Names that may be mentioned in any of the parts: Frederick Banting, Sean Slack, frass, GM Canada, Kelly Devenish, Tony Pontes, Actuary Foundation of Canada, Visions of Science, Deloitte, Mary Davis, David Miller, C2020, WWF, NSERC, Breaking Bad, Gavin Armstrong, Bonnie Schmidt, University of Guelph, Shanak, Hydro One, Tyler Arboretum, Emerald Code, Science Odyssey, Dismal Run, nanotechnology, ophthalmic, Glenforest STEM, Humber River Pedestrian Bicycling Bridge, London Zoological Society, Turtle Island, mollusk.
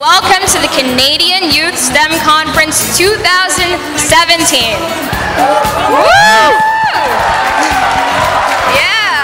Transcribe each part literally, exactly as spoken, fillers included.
Welcome to the Canadian Youth STEM Conference twenty seventeen. Woo! Yeah!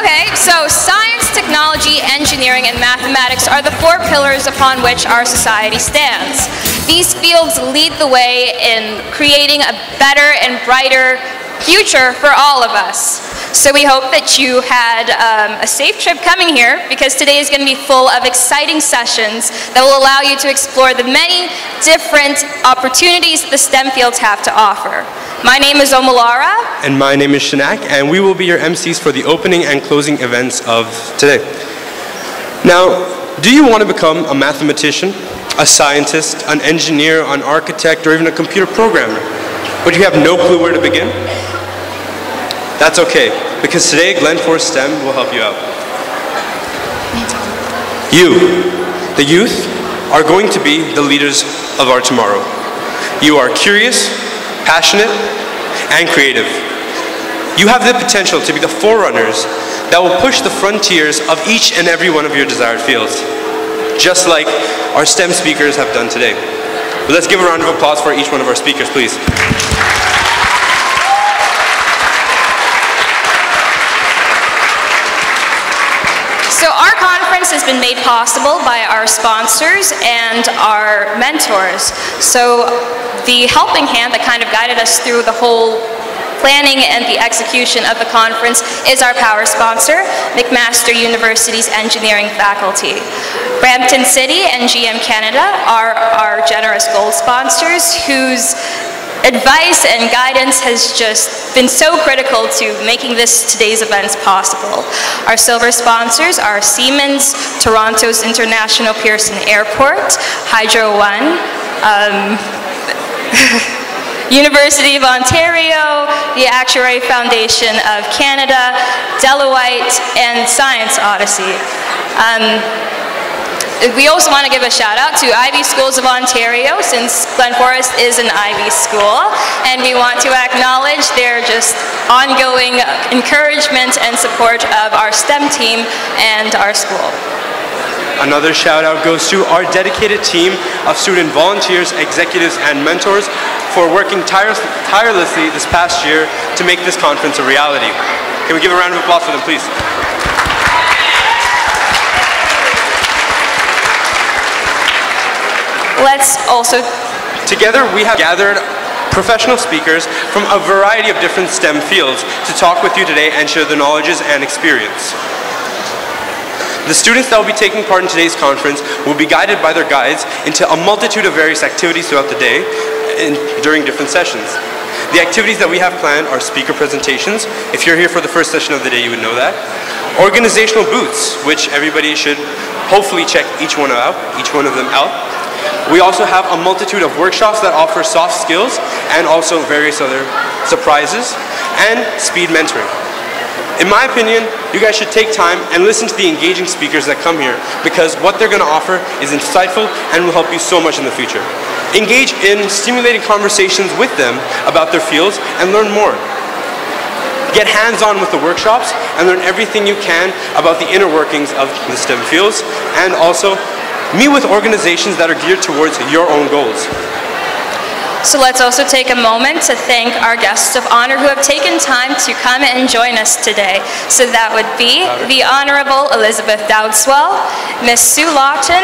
Okay, so science, technology, engineering, and mathematics are the four pillars upon which our society stands. These fields lead the way in creating a better and brighter future for all of us. So we hope that you had um, a safe trip coming here, because today is going to be full of exciting sessions that will allow you to explore the many different opportunities the STEM fields have to offer. My name is Omolara. And my name is Shanak, and we will be your M Cs for the opening and closing events of today. Now, do you want to become a mathematician, a scientist, an engineer, an architect, or even a computer programmer, but you have no clue where to begin? That's okay, because today Glenforest STEM will help you out. You, the youth, are going to be the leaders of our tomorrow. You are curious, passionate, and creative. You have the potential to be the forerunners that will push the frontiers of each and every one of your desired fields, just like our STEM speakers have done today. But let's give a round of applause for each one of our speakers, please. So our conference has been made possible by our sponsors and our mentors. So the helping hand that kind of guided us through the whole planning and the execution of the conference is our power sponsor, McMaster University's engineering faculty. Brampton City and G M Canada are our generous gold sponsors, whose advice and guidance has just been so critical to making this today's events possible. Our silver sponsors are Siemens, Toronto's International Pearson Airport, Hydro One, um, University of Ontario, the Actuary Foundation of Canada, Deloitte, and Science Odyssey. Um, We also want to give a shout out to Ivy Schools of Ontario, since Glenforest is an Ivy school, and we want to acknowledge their just ongoing encouragement and support of our STEM team and our school. Another shout out goes to our dedicated team of student volunteers, executives, and mentors for working tireless tirelessly this past year to make this conference a reality. Can we give a round of applause for them, please? Let's also... Together we have gathered professional speakers from a variety of different STEM fields to talk with you today and share their knowledges and experience. The students that will be taking part in today's conference will be guided by their guides into a multitude of various activities throughout the day and during different sessions. The activities that we have planned are speaker presentations. If you're here for the first session of the day, you would know that. Organizational booths, which everybody should hopefully check each one out, each one of them out. We also have a multitude of workshops that offer soft skills and also various other surprises and speed mentoring. In my opinion, you guys should take time and listen to the engaging speakers that come here, because what they're going to offer is insightful and will help you so much in the future. Engage in stimulating conversations with them about their fields and learn more. Get hands-on with the workshops and learn everything you can about the inner workings of the STEM fields, and also meet with organizations that are geared towards your own goals. So let's also take a moment to thank our guests of honor who have taken time to come and join us today. So that would be the Honorable Elizabeth Dowdeswell, Miss Sue Lawton,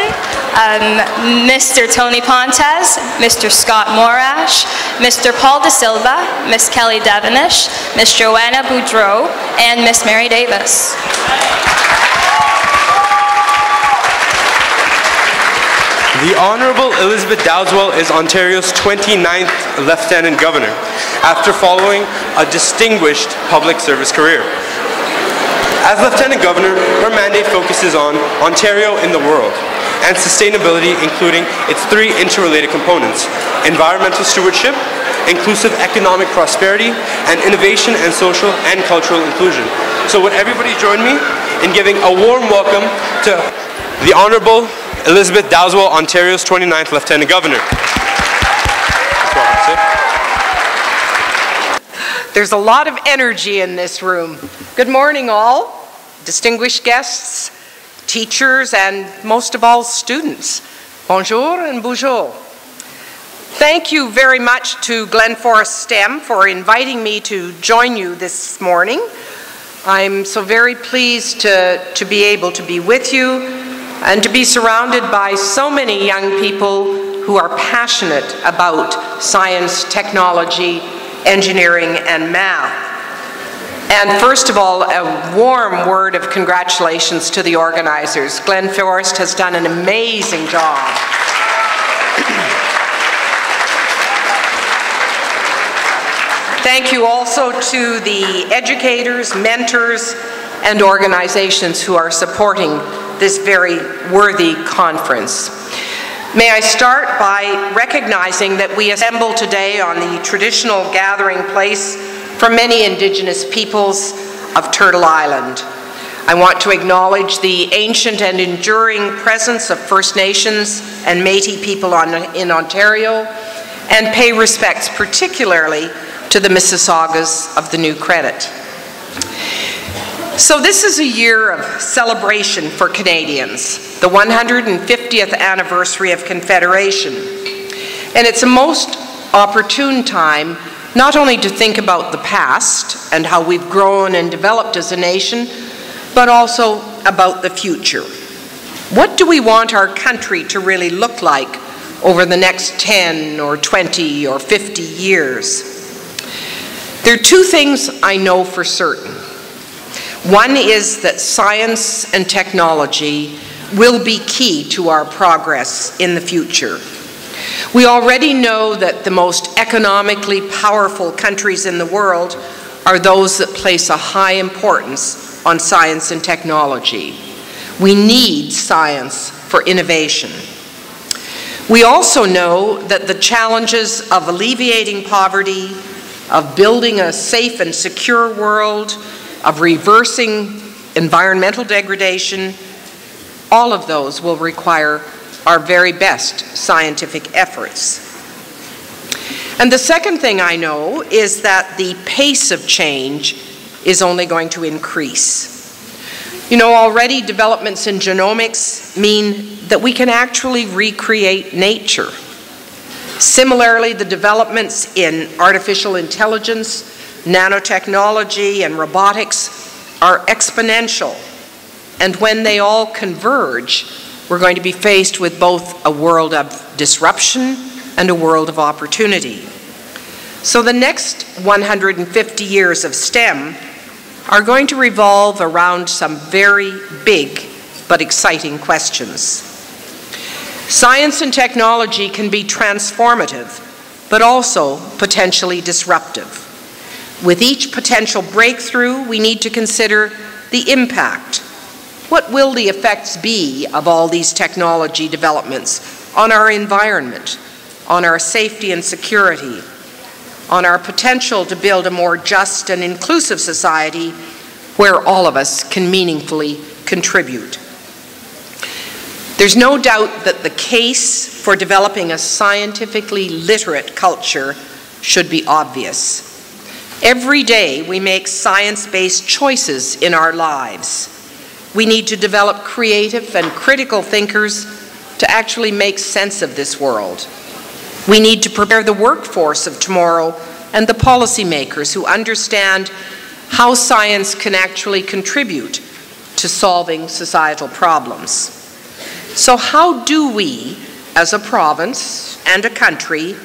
um, Mister Tony Pontes, Mister Scott Morash, Mister Paul Da Silva, Miss Kelly Devenish, Miss Joanna Boudreau, and Miss Mary Davis. The Honourable Elizabeth Dowdeswell is Ontario's twenty-ninth Lieutenant Governor, after following a distinguished public service career. As Lieutenant Governor, her mandate focuses on Ontario in the world and sustainability, including its three interrelated components: environmental stewardship, inclusive economic prosperity, and innovation and social and cultural inclusion. So would everybody join me in giving a warm welcome to the Honourable Elizabeth Dowdeswell, Ontario's twenty-ninth Lieutenant Governor. There's a lot of energy in this room. Good morning all, distinguished guests, teachers, and most of all, students. Bonjour and bonjour. Thank you very much to Glenforest STEM for inviting me to join you this morning. I'm so very pleased to, to be able to be with you and to be surrounded by so many young people who are passionate about science, technology, engineering, and math. And first of all, a warm word of congratulations to the organizers. Glenforest has done an amazing job. Thank you also to the educators, mentors, and organizations who are supporting this very worthy conference. May I start by recognizing that we assemble today on the traditional gathering place for many Indigenous peoples of Turtle Island. I want to acknowledge the ancient and enduring presence of First Nations and Métis people on, in Ontario, and pay respects particularly to the Mississaugas of the New Credit. So this is a year of celebration for Canadians, the one hundred fiftieth anniversary of Confederation. And it's a most opportune time not only to think about the past and how we've grown and developed as a nation, but also about the future. What do we want our country to really look like over the next ten or twenty or fifty years? There are two things I know for certain. One is that science and technology will be key to our progress in the future. We already know that the most economically powerful countries in the world are those that place a high importance on science and technology. We need science for innovation. We also know that the challenges of alleviating poverty, of building a safe and secure world, of reversing environmental degradation, all of those will require our very best scientific efforts. And the second thing I know is that the pace of change is only going to increase. You know, already developments in genomics mean that we can actually recreate nature. Similarly, the developments in artificial intelligence, nanotechnology, and robotics are exponential. And when they all converge, we're going to be faced with both a world of disruption and a world of opportunity. So the next one hundred fifty years of STEM are going to revolve around some very big but exciting questions. Science and technology can be transformative, but also potentially disruptive. With each potential breakthrough, we need to consider the impact. What will the effects be of all these technology developments on our environment, on our safety and security, on our potential to build a more just and inclusive society where all of us can meaningfully contribute? There's no doubt that the case for developing a scientifically literate culture should be obvious. Every day we make science-based choices in our lives. We need to develop creative and critical thinkers to actually make sense of this world. We need to prepare the workforce of tomorrow and the policymakers who understand how science can actually contribute to solving societal problems. So how do we, as a province and a country,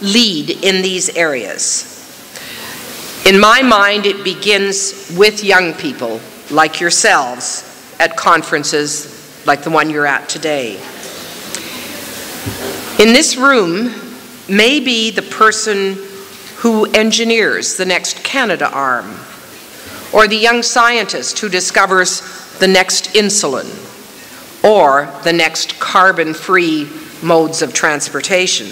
lead in these areas? In my mind, it begins with young people like yourselves at conferences like the one you're at today. In this room may be the person who engineers the next Canada arm, or the young scientist who discovers the next insulin, or the next carbon-free modes of transportation.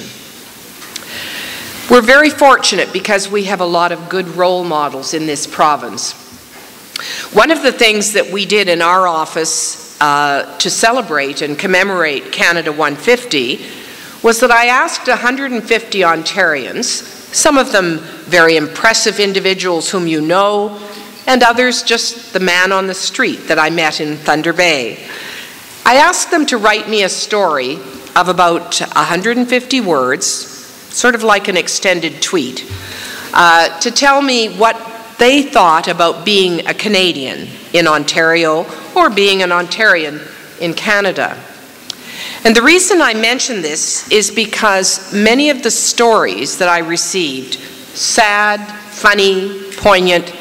We're very fortunate because we have a lot of good role models in this province. One of the things that we did in our office uh, to celebrate and commemorate Canada one fifty was that I asked one hundred fifty Ontarians, some of them very impressive individuals whom you know, and others just the man on the street that I met in Thunder Bay, I asked them to write me a story of about one hundred fifty words, sort of like an extended tweet, uh, to tell me what they thought about being a Canadian in Ontario or being an Ontarian in Canada. And the reason I mention this is because many of the stories that I received, sad, funny, poignant,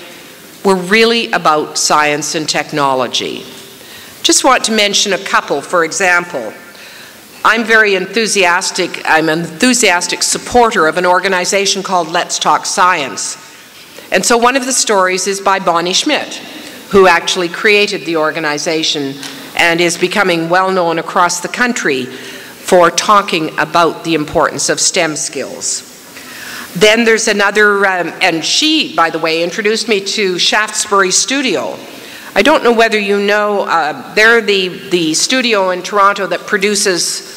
were really about science and technology. Just want to mention a couple, for example. I'm very enthusiastic, I'm an enthusiastic supporter of an organization called Let's Talk Science. And so one of the stories is by Bonnie Schmidt, who actually created the organization and is becoming well known across the country for talking about the importance of STEM skills. Then there's another, um, and she, by the way, introduced me to Shaftesbury Studio. I don't know whether you know, uh, they're the, the studio in Toronto that produces,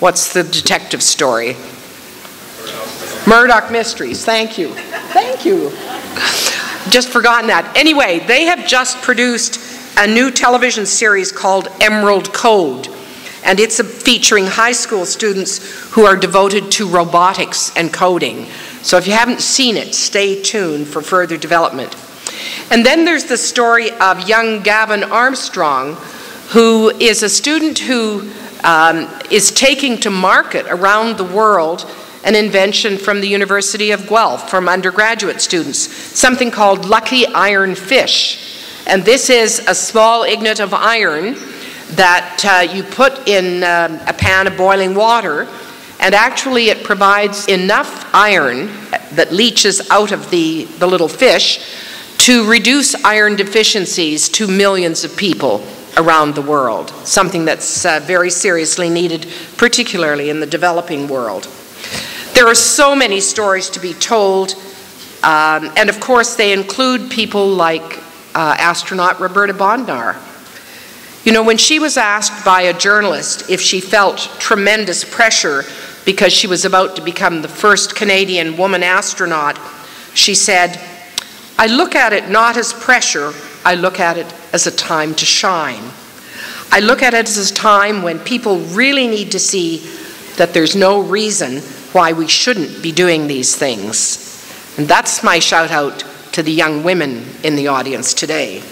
what's the detective story? Murdoch Mysteries, thank you. Thank you. Just forgotten that. Anyway, they have just produced a new television series called Emerald Code, and it's a, featuring high school students who are devoted to robotics and coding. So if you haven't seen it, stay tuned for further development. And then there's the story of young Gavin Armstrong, who is a student who um, is taking to market around the world an invention from the University of Guelph, from undergraduate students, something called Lucky Iron Fish. And this is a small ingot of iron that uh, you put in um, a pan of boiling water, and actually it provides enough iron that leaches out of the, the little fish to reduce iron deficiencies to millions of people around the world, something that's uh, very seriously needed, particularly in the developing world. There are so many stories to be told, um, and of course they include people like uh, astronaut Roberta Bondar. You know, when she was asked by a journalist if she felt tremendous pressure because she was about to become the first Canadian woman astronaut, she said, "I look at it not as pressure, I look at it as a time to shine. I look at it as a time when people really need to see that there's no reason why we shouldn't be doing these things." And that's my shout out to the young women in the audience today.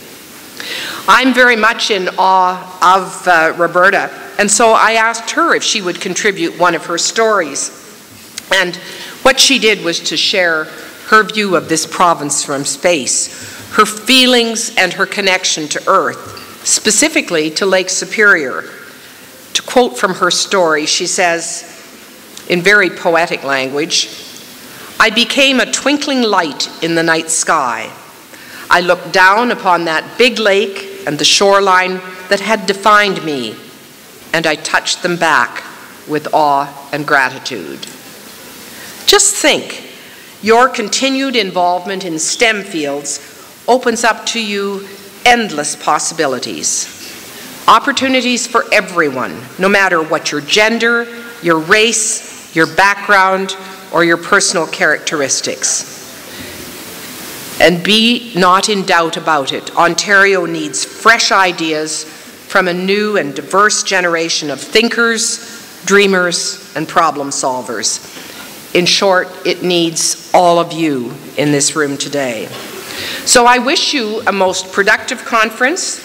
I'm very much in awe of uh, Roberta, and so I asked her if she would contribute one of her stories. And what she did was to share her view of this province from space, her feelings and her connection to Earth, specifically to Lake Superior. To quote from her story, she says, in very poetic language, "I became a twinkling light in the night sky. I looked down upon that big lake and the shoreline that had defined me, and I touched them back with awe and gratitude." Just think. Your continued involvement in STEM fields opens up to you endless possibilities. Opportunities for everyone, no matter what your gender, your race, your background, or your personal characteristics. And be not in doubt about it. Ontario needs fresh ideas from a new and diverse generation of thinkers, dreamers, and problem solvers. In short, it needs all of you in this room today. So I wish you a most productive conference.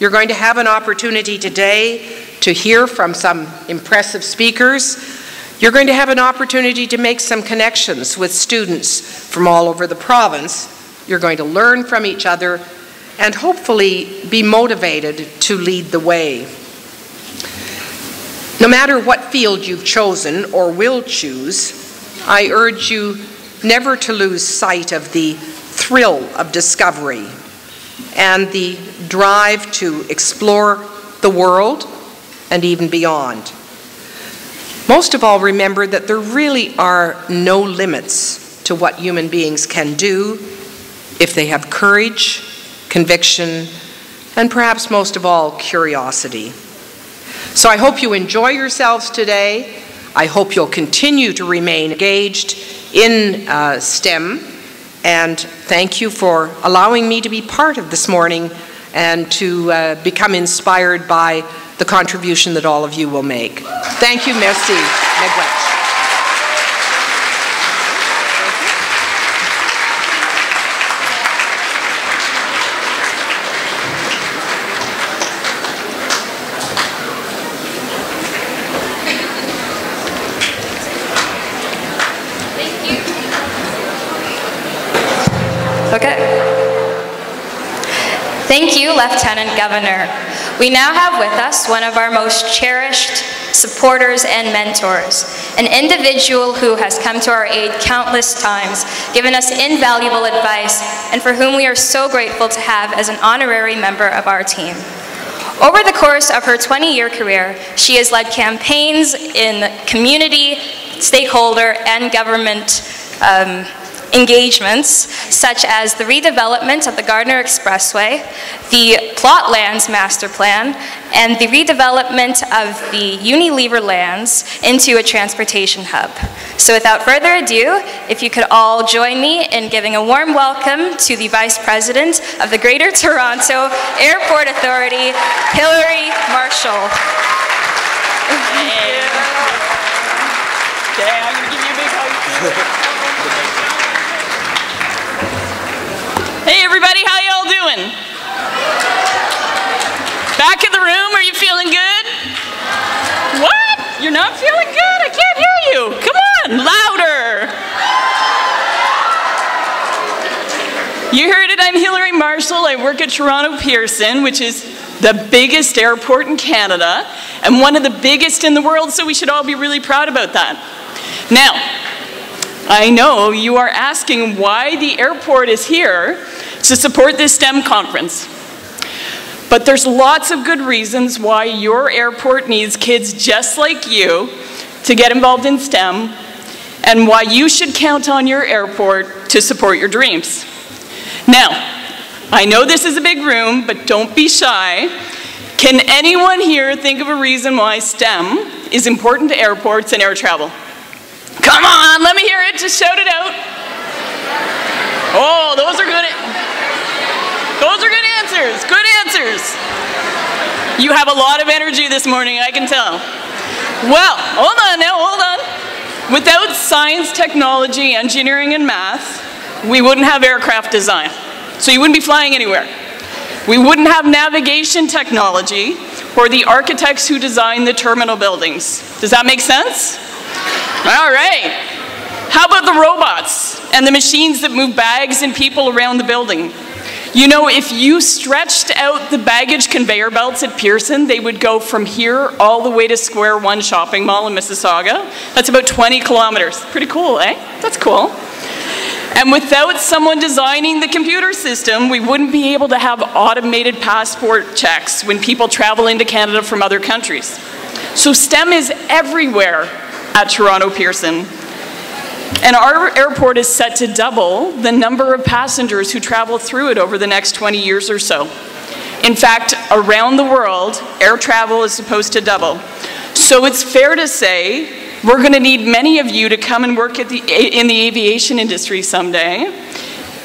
You're going to have an opportunity today to hear from some impressive speakers. You're going to have an opportunity to make some connections with students from all over the province. You're going to learn from each other and hopefully be motivated to lead the way. No matter what field you've chosen or will choose, I urge you never to lose sight of the thrill of discovery and the drive to explore the world and even beyond. Most of all, remember that there really are no limits to what human beings can do if they have courage, conviction, and perhaps most of all, curiosity. So I hope you enjoy yourselves today. I hope you'll continue to remain engaged in uh, STEM, and thank you for allowing me to be part of this morning and to uh, become inspired by the contribution that all of you will make. Thank you, merci, Megwetch. Thank you, Lieutenant Governor. We now have with us one of our most cherished supporters and mentors, an individual who has come to our aid countless times, given us invaluable advice, and for whom we are so grateful to have as an honorary member of our team. Over the course of her twenty-year career, she has led campaigns in community, stakeholder, and government um, engagements, such as the redevelopment of the Gardner Expressway, the Plot Lands Master Plan, and the redevelopment of the Unilever lands into a transportation hub. So without further ado, if you could all join me in giving a warm welcome to the Vice President of the Greater Toronto Airport Authority, Hillary Marshall. Hey. Okay, I'm gonna give you a big hug. Hey everybody, how y'all doing? Back in the room, are you feeling good? What? You're not feeling good? I can't hear you. Come on, louder. You heard it, I'm Hillary Marshall. I work at Toronto Pearson, which is the biggest airport in Canada and one of the biggest in the world, so we should all be really proud about that. Now, I know you are asking why the airport is here to support this STEM conference. But there's lots of good reasons why your airport needs kids just like you to get involved in STEM and why you should count on your airport to support your dreams. Now, I know this is a big room, but don't be shy. Can anyone here think of a reason why STEM is important to airports and air travel? Come on, let me hear it, just shout it out. Oh, those are good, those are good answers, good answers. You have a lot of energy this morning, I can tell. Well, hold on now, hold on. Without science, technology, engineering, and math, we wouldn't have aircraft design. So you wouldn't be flying anywhere. We wouldn't have navigation technology or the architects who design the terminal buildings. Does that make sense? All right. How about the robots and the machines that move bags and people around the building? You know, if you stretched out the baggage conveyor belts at Pearson, they would go from here all the way to Square One Shopping Mall in Mississauga. That's about twenty kilometers. Pretty cool, eh? That's cool. And without someone designing the computer system, we wouldn't be able to have automated passport checks when people travel into Canada from other countries. So STEM is everywhere at Toronto Pearson. And our airport is set to double the number of passengers who travel through it over the next twenty years or so. In fact, around the world, air travel is supposed to double. So it's fair to say we're going to need many of you to come and work at the, in the aviation industry someday,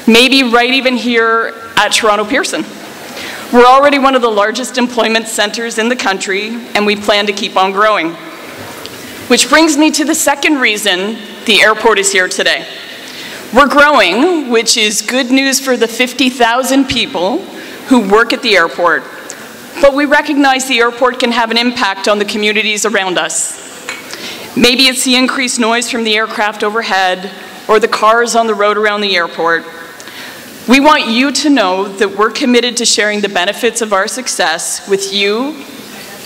maybe right even here at Toronto Pearson. We're already one of the largest employment centers in the country, and we plan to keep on growing. Which brings me to the second reason the airport is here today. We're growing, which is good news for the fifty thousand people who work at the airport. But we recognize the airport can have an impact on the communities around us. Maybe it's the increased noise from the aircraft overhead or the cars on the road around the airport. We want you to know that we're committed to sharing the benefits of our success with you,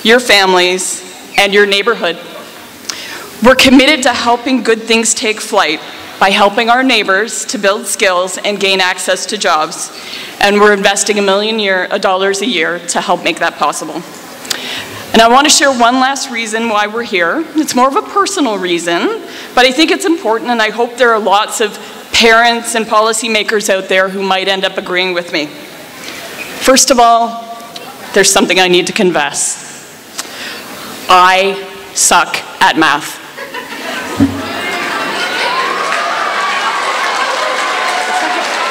your families, and your neighborhood. We're committed to helping good things take flight by helping our neighbors to build skills and gain access to jobs. And we're investing a million year, dollars a year to help make that possible. And I want to share one last reason why we're here. It's more of a personal reason, but I think it's important, and I hope there are lots of parents and policymakers out there who might end up agreeing with me. First of all, there's something I need to confess. I suck at math.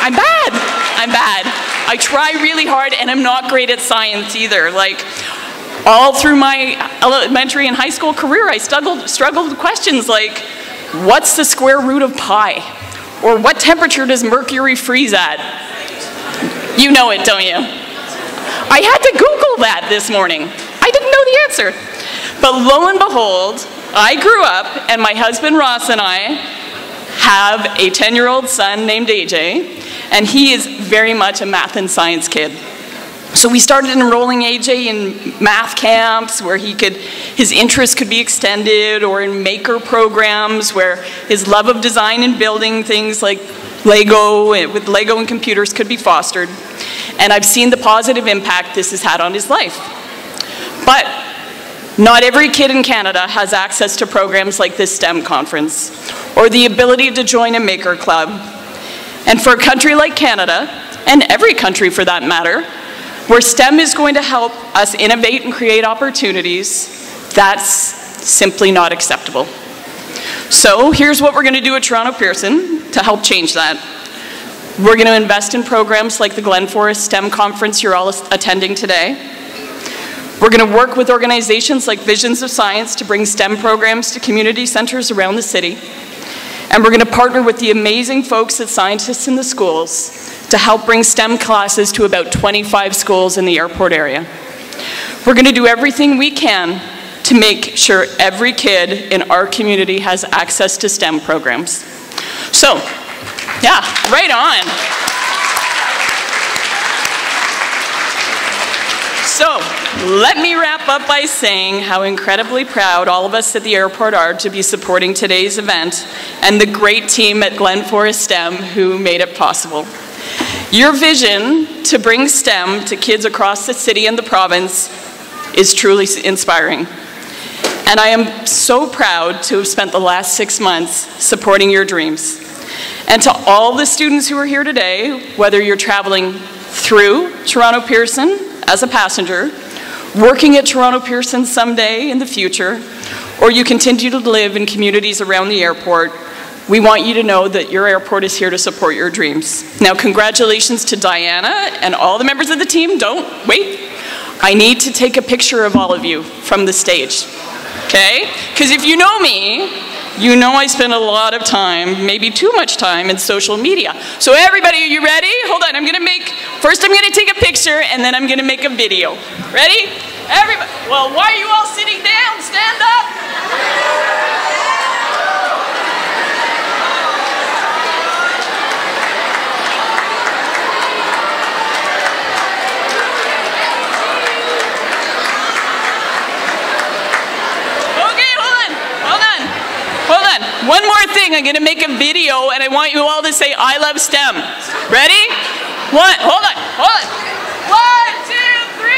I'm bad. I'm bad. I try really hard, and I'm not great at science either. Like, all through my elementary and high school career, I struggled, struggled with questions like, what's the square root of pi? Or what temperature does mercury freeze at? You know it, don't you? I had to Google that this morning. I didn't know the answer. But lo and behold, I grew up, and my husband Ross and I have a ten-year-old son named A J, and he is very much a math and science kid. So we started enrolling A J in math camps where he could, his interests could be extended, or in maker programs where his love of design and building things like Lego, with Lego and computers, could be fostered. And I've seen the positive impact this has had on his life. But not every kid in Canada has access to programs like this STEM conference, or the ability to join a maker club. And for a country like Canada, and every country for that matter, where STEM is going to help us innovate and create opportunities, that's simply not acceptable. So here's what we're going to do at Toronto Pearson to help change that. We're going to invest in programs like the Glenforest STEM conference you're all attending today. We're going to work with organizations like Visions of Science to bring STEM programs to community centers around the city. And we're going to partner with the amazing folks at Scientists in the Schools to help bring STEM classes to about twenty-five schools in the airport area. We're going to do everything we can to make sure every kid in our community has access to STEM programs. So, yeah, right on. So, let me wrap up by saying how incredibly proud all of us at the airport are to be supporting today's event and the great team at Glenforest STEM who made it possible. Your vision to bring STEM to kids across the city and the province is truly inspiring. And I am so proud to have spent the last six months supporting your dreams. And to all the students who are here today, whether you're traveling through Toronto Pearson as a passenger, working at Toronto Pearson someday in the future, or you continue to live in communities around the airport, we want you to know that your airport is here to support your dreams. Now, congratulations to Diana and all the members of the team. Don't wait. I need to take a picture of all of you from the stage, okay? Because if you know me, you know I spend a lot of time, maybe too much time, in social media. So everybody, are you ready? Hold on, I'm gonna make, first I'm gonna take a picture and then I'm gonna make a video. Ready? Everybody, well, why are you all sitting down? Stand up. One more thing, I'm gonna make a video and I want you all to say, I love STEM. Ready? One, hold on, hold on. One, two, three.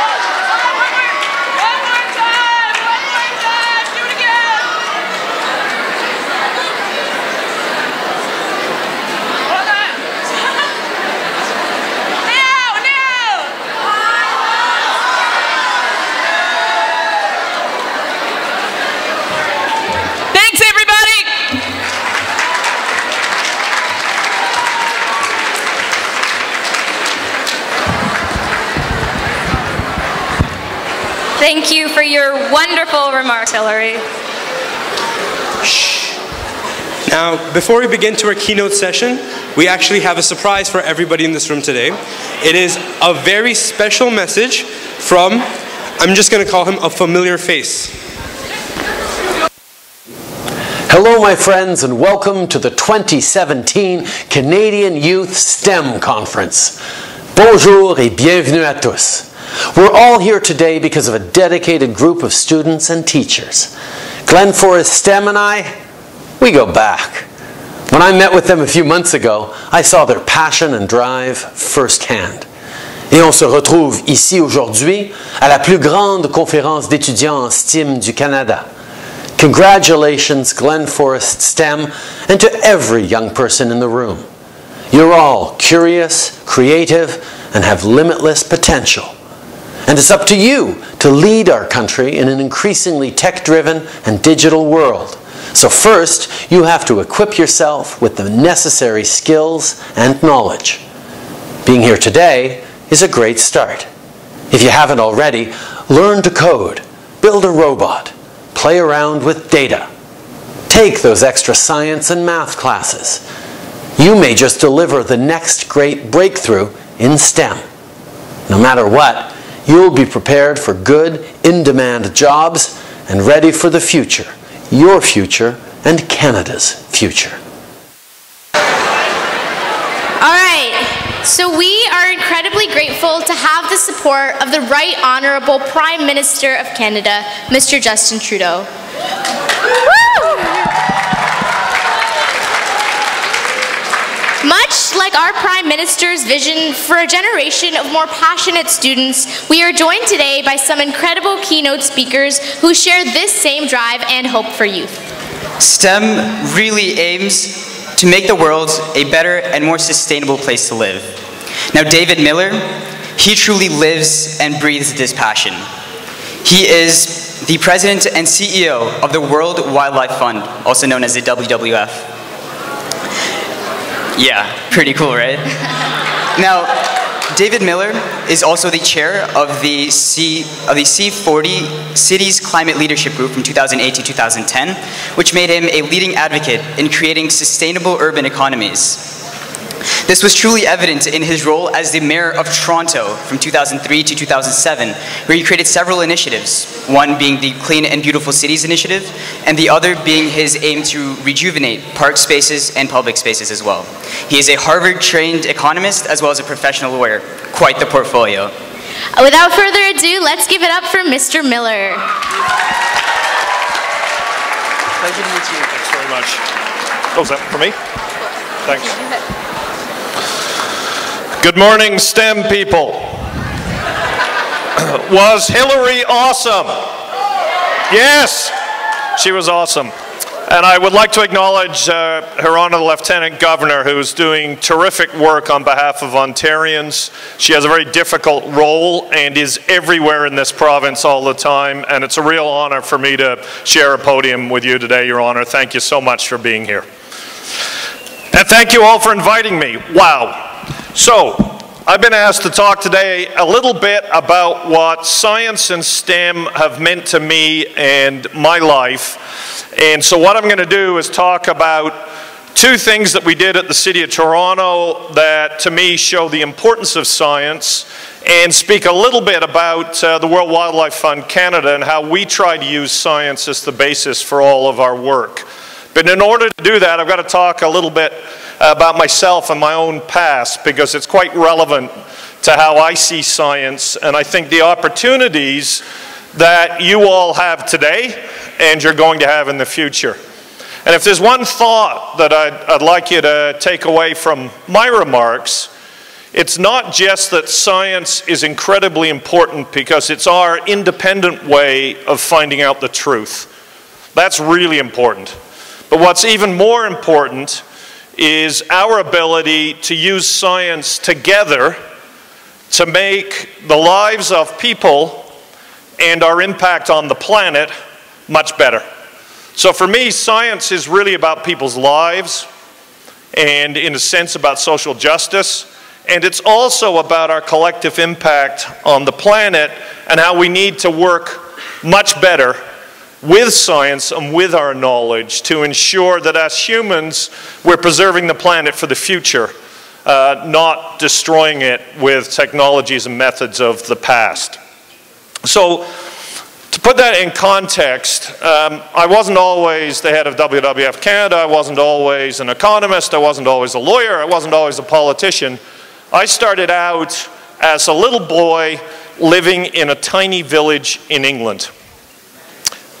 One more, one more time, one more time. Do it again. Hold on. No, no. Thank you for your wonderful remarks, Hillary. Shh. Now, before we begin to our keynote session, we actually have a surprise for everybody in this room today. It is a very special message from, I'm just going to call him a familiar face. Hello, my friends, and welcome to the twenty seventeen Canadian Youth STEM Conference. Bonjour et bienvenue à tous. We're all here today because of a dedicated group of students and teachers. Glenforest STEM and I, we go back. When I met with them a few months ago, I saw their passion and drive firsthand. Et on se retrouve ici aujourd'hui à la plus grande conférence d'étudiants en STEM du Canada. Congratulations, Glenforest STEM, and to every young person in the room. You're all curious, creative, and have limitless potential. And it's up to you to lead our country in an increasingly tech-driven and digital world. So first, you have to equip yourself with the necessary skills and knowledge. Being here today is a great start. If you haven't already, learn to code, build a robot, play around with data, take those extra science and math classes. You may just deliver the next great breakthrough in STEM. No matter what, you'll be prepared for good, in-demand jobs and ready for the future, your future and Canada's future. All right, so we are incredibly grateful to have the support of the Right Honourable Prime Minister of Canada, Mister Justin Trudeau. Much like our Prime Minister's vision for a generation of more passionate students, we are joined today by some incredible keynote speakers who share this same drive and hope for youth. STEM really aims to make the world a better and more sustainable place to live. Now, David Miller, he truly lives and breathes this passion. He is the President and C E O of the World Wildlife Fund, also known as the W W F. Yeah, pretty cool, right? Now, David Miller is also the chair of the, C, of the C forty Cities Climate Leadership Group from two thousand eight to two thousand ten, which made him a leading advocate in creating sustainable urban economies. This was truly evident in his role as the mayor of Toronto from two thousand three to two thousand seven, where he created several initiatives, one being the Clean and Beautiful Cities Initiative, and the other being his aim to rejuvenate park spaces and public spaces as well. He is a Harvard-trained economist as well as a professional lawyer. Quite the portfolio. Without further ado, let's give it up for Mister Miller. Pleasure to meet you. Thanks very much. Oh, is that for me? Thanks. Good morning, STEM people. Was Hillary awesome? Yes, she was awesome. And I would like to acknowledge uh, Her Honour the Lieutenant Governor, who's doing terrific work on behalf of Ontarians. She has a very difficult role and is everywhere in this province all the time. And it's a real honour for me to share a podium with you today, Your Honour. Thank you so much for being here. And thank you all for inviting me. Wow. So, I've been asked to talk today a little bit about what science and STEM have meant to me and my life. And so what I'm going to do is talk about two things that we did at the City of Toronto that to me show the importance of science, and speak a little bit about uh, the World Wildlife Fund Canada and how we try to use science as the basis for all of our work. But in order to do that, I've got to talk a little bit about myself and my own past, because it's quite relevant to how I see science, and I think the opportunities that you all have today and you're going to have in the future. And if there's one thought that I'd, I'd like you to take away from my remarks, it's not just that science is incredibly important because it's our independent way of finding out the truth. That's really important. But what's even more important is our ability to use science together to make the lives of people and our impact on the planet much better. So for me, science is really about people's lives and, in a sense, about social justice. And it's also about our collective impact on the planet and how we need to work much better with science and with our knowledge to ensure that as humans we're preserving the planet for the future, uh, not destroying it with technologies and methods of the past. So to put that in context, um, I wasn't always the head of W W F Canada, I wasn't always an economist, I wasn't always a lawyer, I wasn't always a politician. I started out as a little boy living in a tiny village in England.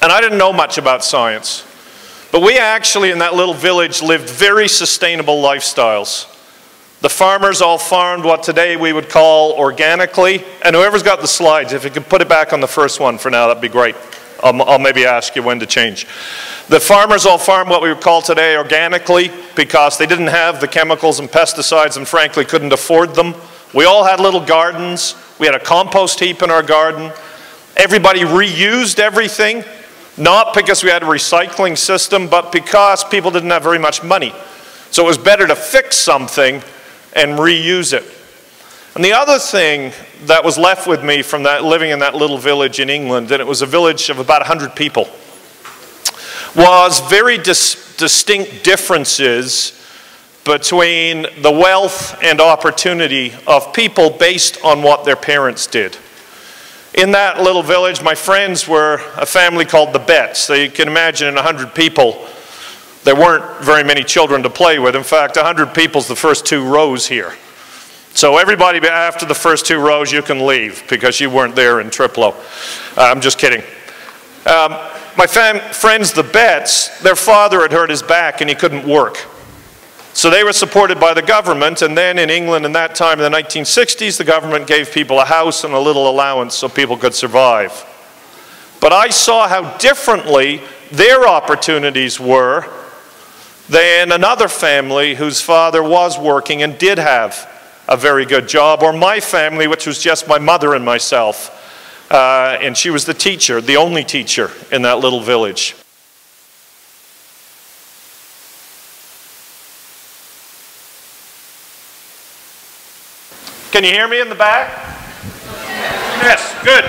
And I didn't know much about science. But we actually, in that little village, lived very sustainable lifestyles. The farmers all farmed what today we would call organically. And whoever's got the slides, if you could put it back on the first one for now, that'd be great. I'll, I'll maybe ask you when to change. The farmers all farmed what we would call today organically because they didn't have the chemicals and pesticides and frankly couldn't afford them. We all had little gardens. We had a compost heap in our garden. Everybody reused everything. Not because we had a recycling system, but because people didn't have very much money. So it was better to fix something and reuse it. And the other thing that was left with me from that, living in that little village in England, and it was a village of about one hundred people, was very dis- distinct differences between the wealth and opportunity of people based on what their parents did. In that little village, my friends were a family called the Betts. So you can imagine in one hundred people, there weren't very many children to play with. In fact, one hundred people's the first two rows here. So everybody after the first two rows, you can leave because you weren't there in Triplo. Uh, I'm just kidding. Um, my fam friends, the Betts, their father had hurt his back and he couldn't work. So they were supported by the government, and then in England in that time, in the nineteen sixties, the government gave people a house and a little allowance so people could survive. But I saw how differently their opportunities were than another family whose father was working and did have a very good job, or my family, which was just my mother and myself. Uh, and she was the teacher, the only teacher in that little village. Can you hear me in the back? Yes, good.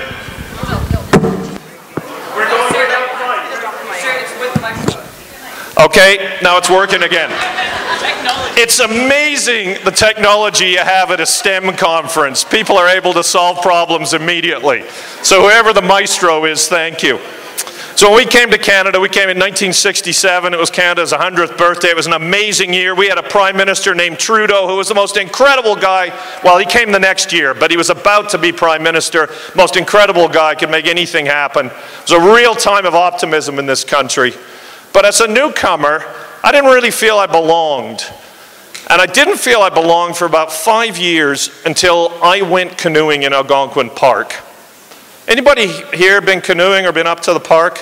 We're going way down the line. Okay, now it's working again. It's amazing the technology you have at a STEM conference. People are able to solve problems immediately. So whoever the maestro is, thank you. So when we came to Canada, we came in nineteen sixty-seven. It was Canada's one hundredth birthday. It was an amazing year. We had a prime minister named Trudeau, who was the most incredible guy. Well, he came the next year, but he was about to be prime minister. Most incredible guy, could make anything happen. It was a real time of optimism in this country. But as a newcomer, I didn't really feel I belonged. And I didn't feel I belonged for about five years until I went canoeing in Algonquin Park. Anybody here been canoeing or been up to the park?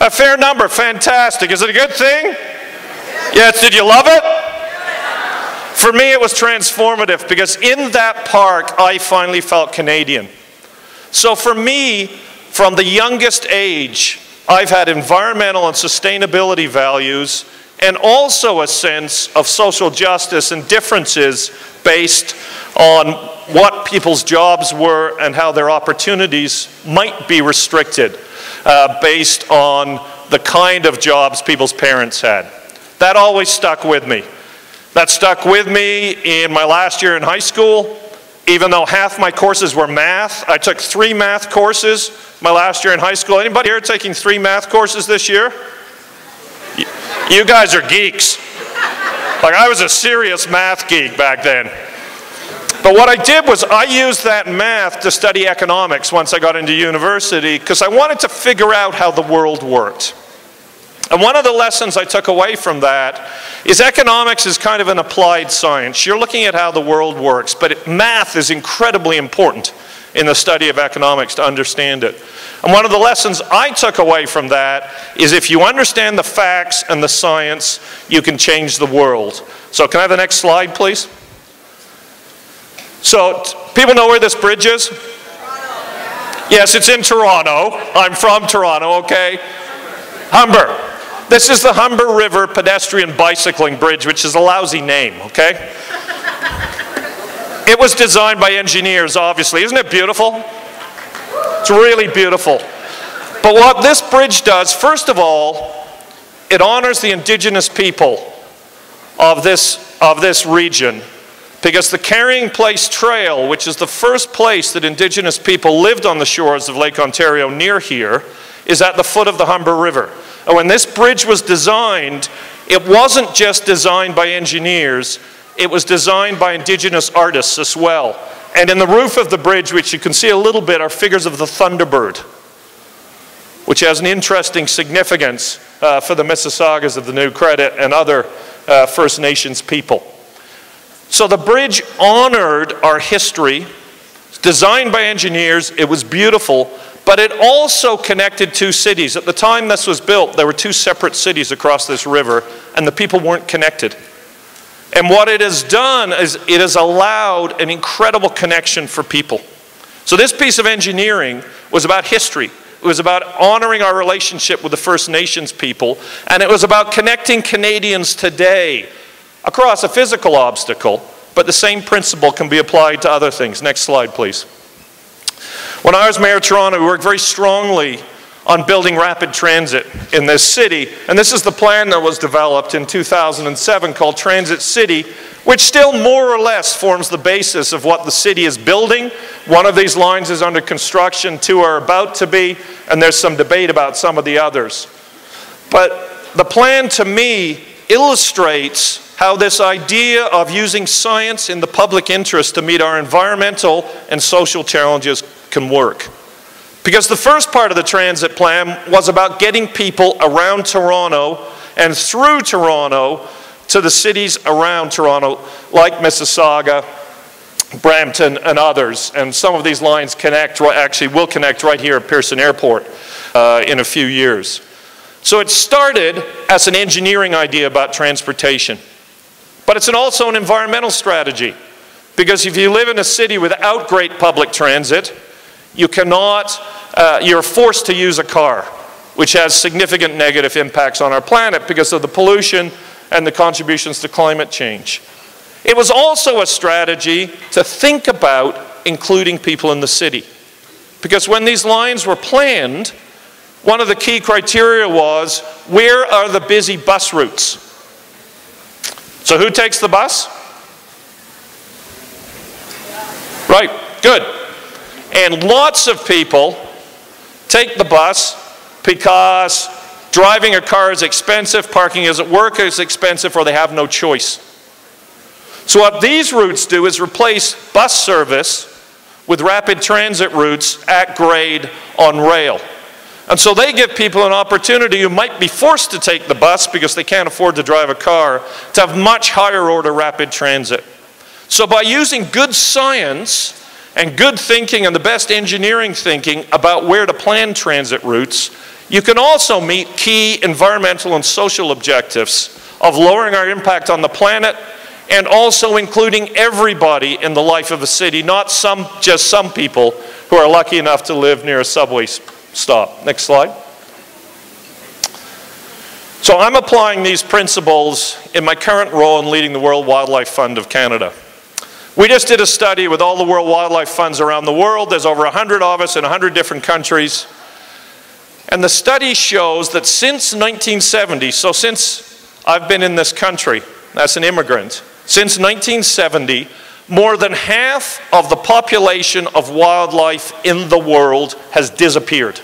A fair number, fantastic. Is it a good thing? Yes. Yes, did you love it? Yes. For me, it was transformative because in that park, I finally felt Canadian. So for me, from the youngest age, I've had environmental and sustainability values and also a sense of social justice and differences based on what people's jobs were and how their opportunities might be restricted uh, based on the kind of jobs people's parents had. That always stuck with me. That stuck with me in my last year in high school. Even though half my courses were math, I took three math courses my last year in high school. Anybody here taking three math courses this year? You guys are geeks. Like, I was a serious math geek back then. But what I did was I used that math to study economics once I got into university because I wanted to figure out how the world worked. And one of the lessons I took away from that is economics is kind of an applied science. You're looking at how the world works, but it, math is incredibly important in the study of economics to understand it. And one of the lessons I took away from that is if you understand the facts and the science, you can change the world. So can I have the next slide, please? So, people know where this bridge is? Yes, it's in Toronto. I'm from Toronto, okay? Humber. This is the Humber River Pedestrian Bicycling Bridge, which is a lousy name, okay? It was designed by engineers, obviously. Isn't it beautiful? It's really beautiful. But what this bridge does, first of all, it honors the indigenous people of this, of this region. Because the Carrying Place Trail, which is the first place that indigenous people lived on the shores of Lake Ontario near here, is at the foot of the Humber River. And when this bridge was designed, it wasn't just designed by engineers, it was designed by indigenous artists as well. And in the roof of the bridge, which you can see a little bit, are figures of the Thunderbird, which has an interesting significance uh, for the Mississaugas of the New Credit and other uh, First Nations people. So the bridge honored our history. It's designed by engineers, it was beautiful, but it also connected two cities. At the time this was built, there were two separate cities across this river, and the people weren't connected. And what it has done is it has allowed an incredible connection for people. So this piece of engineering was about history. It was about honoring our relationship with the First Nations people, and it was about connecting Canadians today across a physical obstacle, but the same principle can be applied to other things. Next slide, please. When I was Mayor of Toronto, we worked very strongly on building rapid transit in this city, and this is the plan that was developed in two thousand seven called Transit City, which still more or less forms the basis of what the city is building. One of these lines is under construction, two are about to be, and there's some debate about some of the others. But the plan to me illustrates how this idea of using science in the public interest to meet our environmental and social challenges can work. Because the first part of the transit plan was about getting people around Toronto and through Toronto to the cities around Toronto, like Mississauga, Brampton, and others. And some of these lines connect, actually will connect right here at Pearson Airport uh, in a few years. So it started as an engineering idea about transportation. But it's an also an environmental strategy. Because if you live in a city without great public transit, You cannot, uh, you're forced to use a car, which has significant negative impacts on our planet because of the pollution and the contributions to climate change. It was also a strategy to think about including people in the city. Because when these lines were planned, one of the key criteria was, where are the busy bus routes? So who takes the bus? Right, good. And lots of people take the bus because driving a car is expensive, parking is at work is expensive, or they have no choice. So what these routes do is replace bus service with rapid transit routes at grade on rail. And so they give people an opportunity who might be forced to take the bus because they can't afford to drive a car to have much higher order rapid transit. So by using good science and good thinking and the best engineering thinking about where to plan transit routes, you can also meet key environmental and social objectives of lowering our impact on the planet and also including everybody in the life of a city, not some, just some people who are lucky enough to live near a subway stop. Next slide. So I'm applying these principles in my current role in leading the World Wildlife Fund of Canada. We just did a study with all the World Wildlife Funds around the world. There's over one hundred of us in one hundred different countries. And the study shows that since nineteen seventy, so since I've been in this country, as an immigrant, since nineteen seventy, more than half of the population of wildlife in the world has disappeared.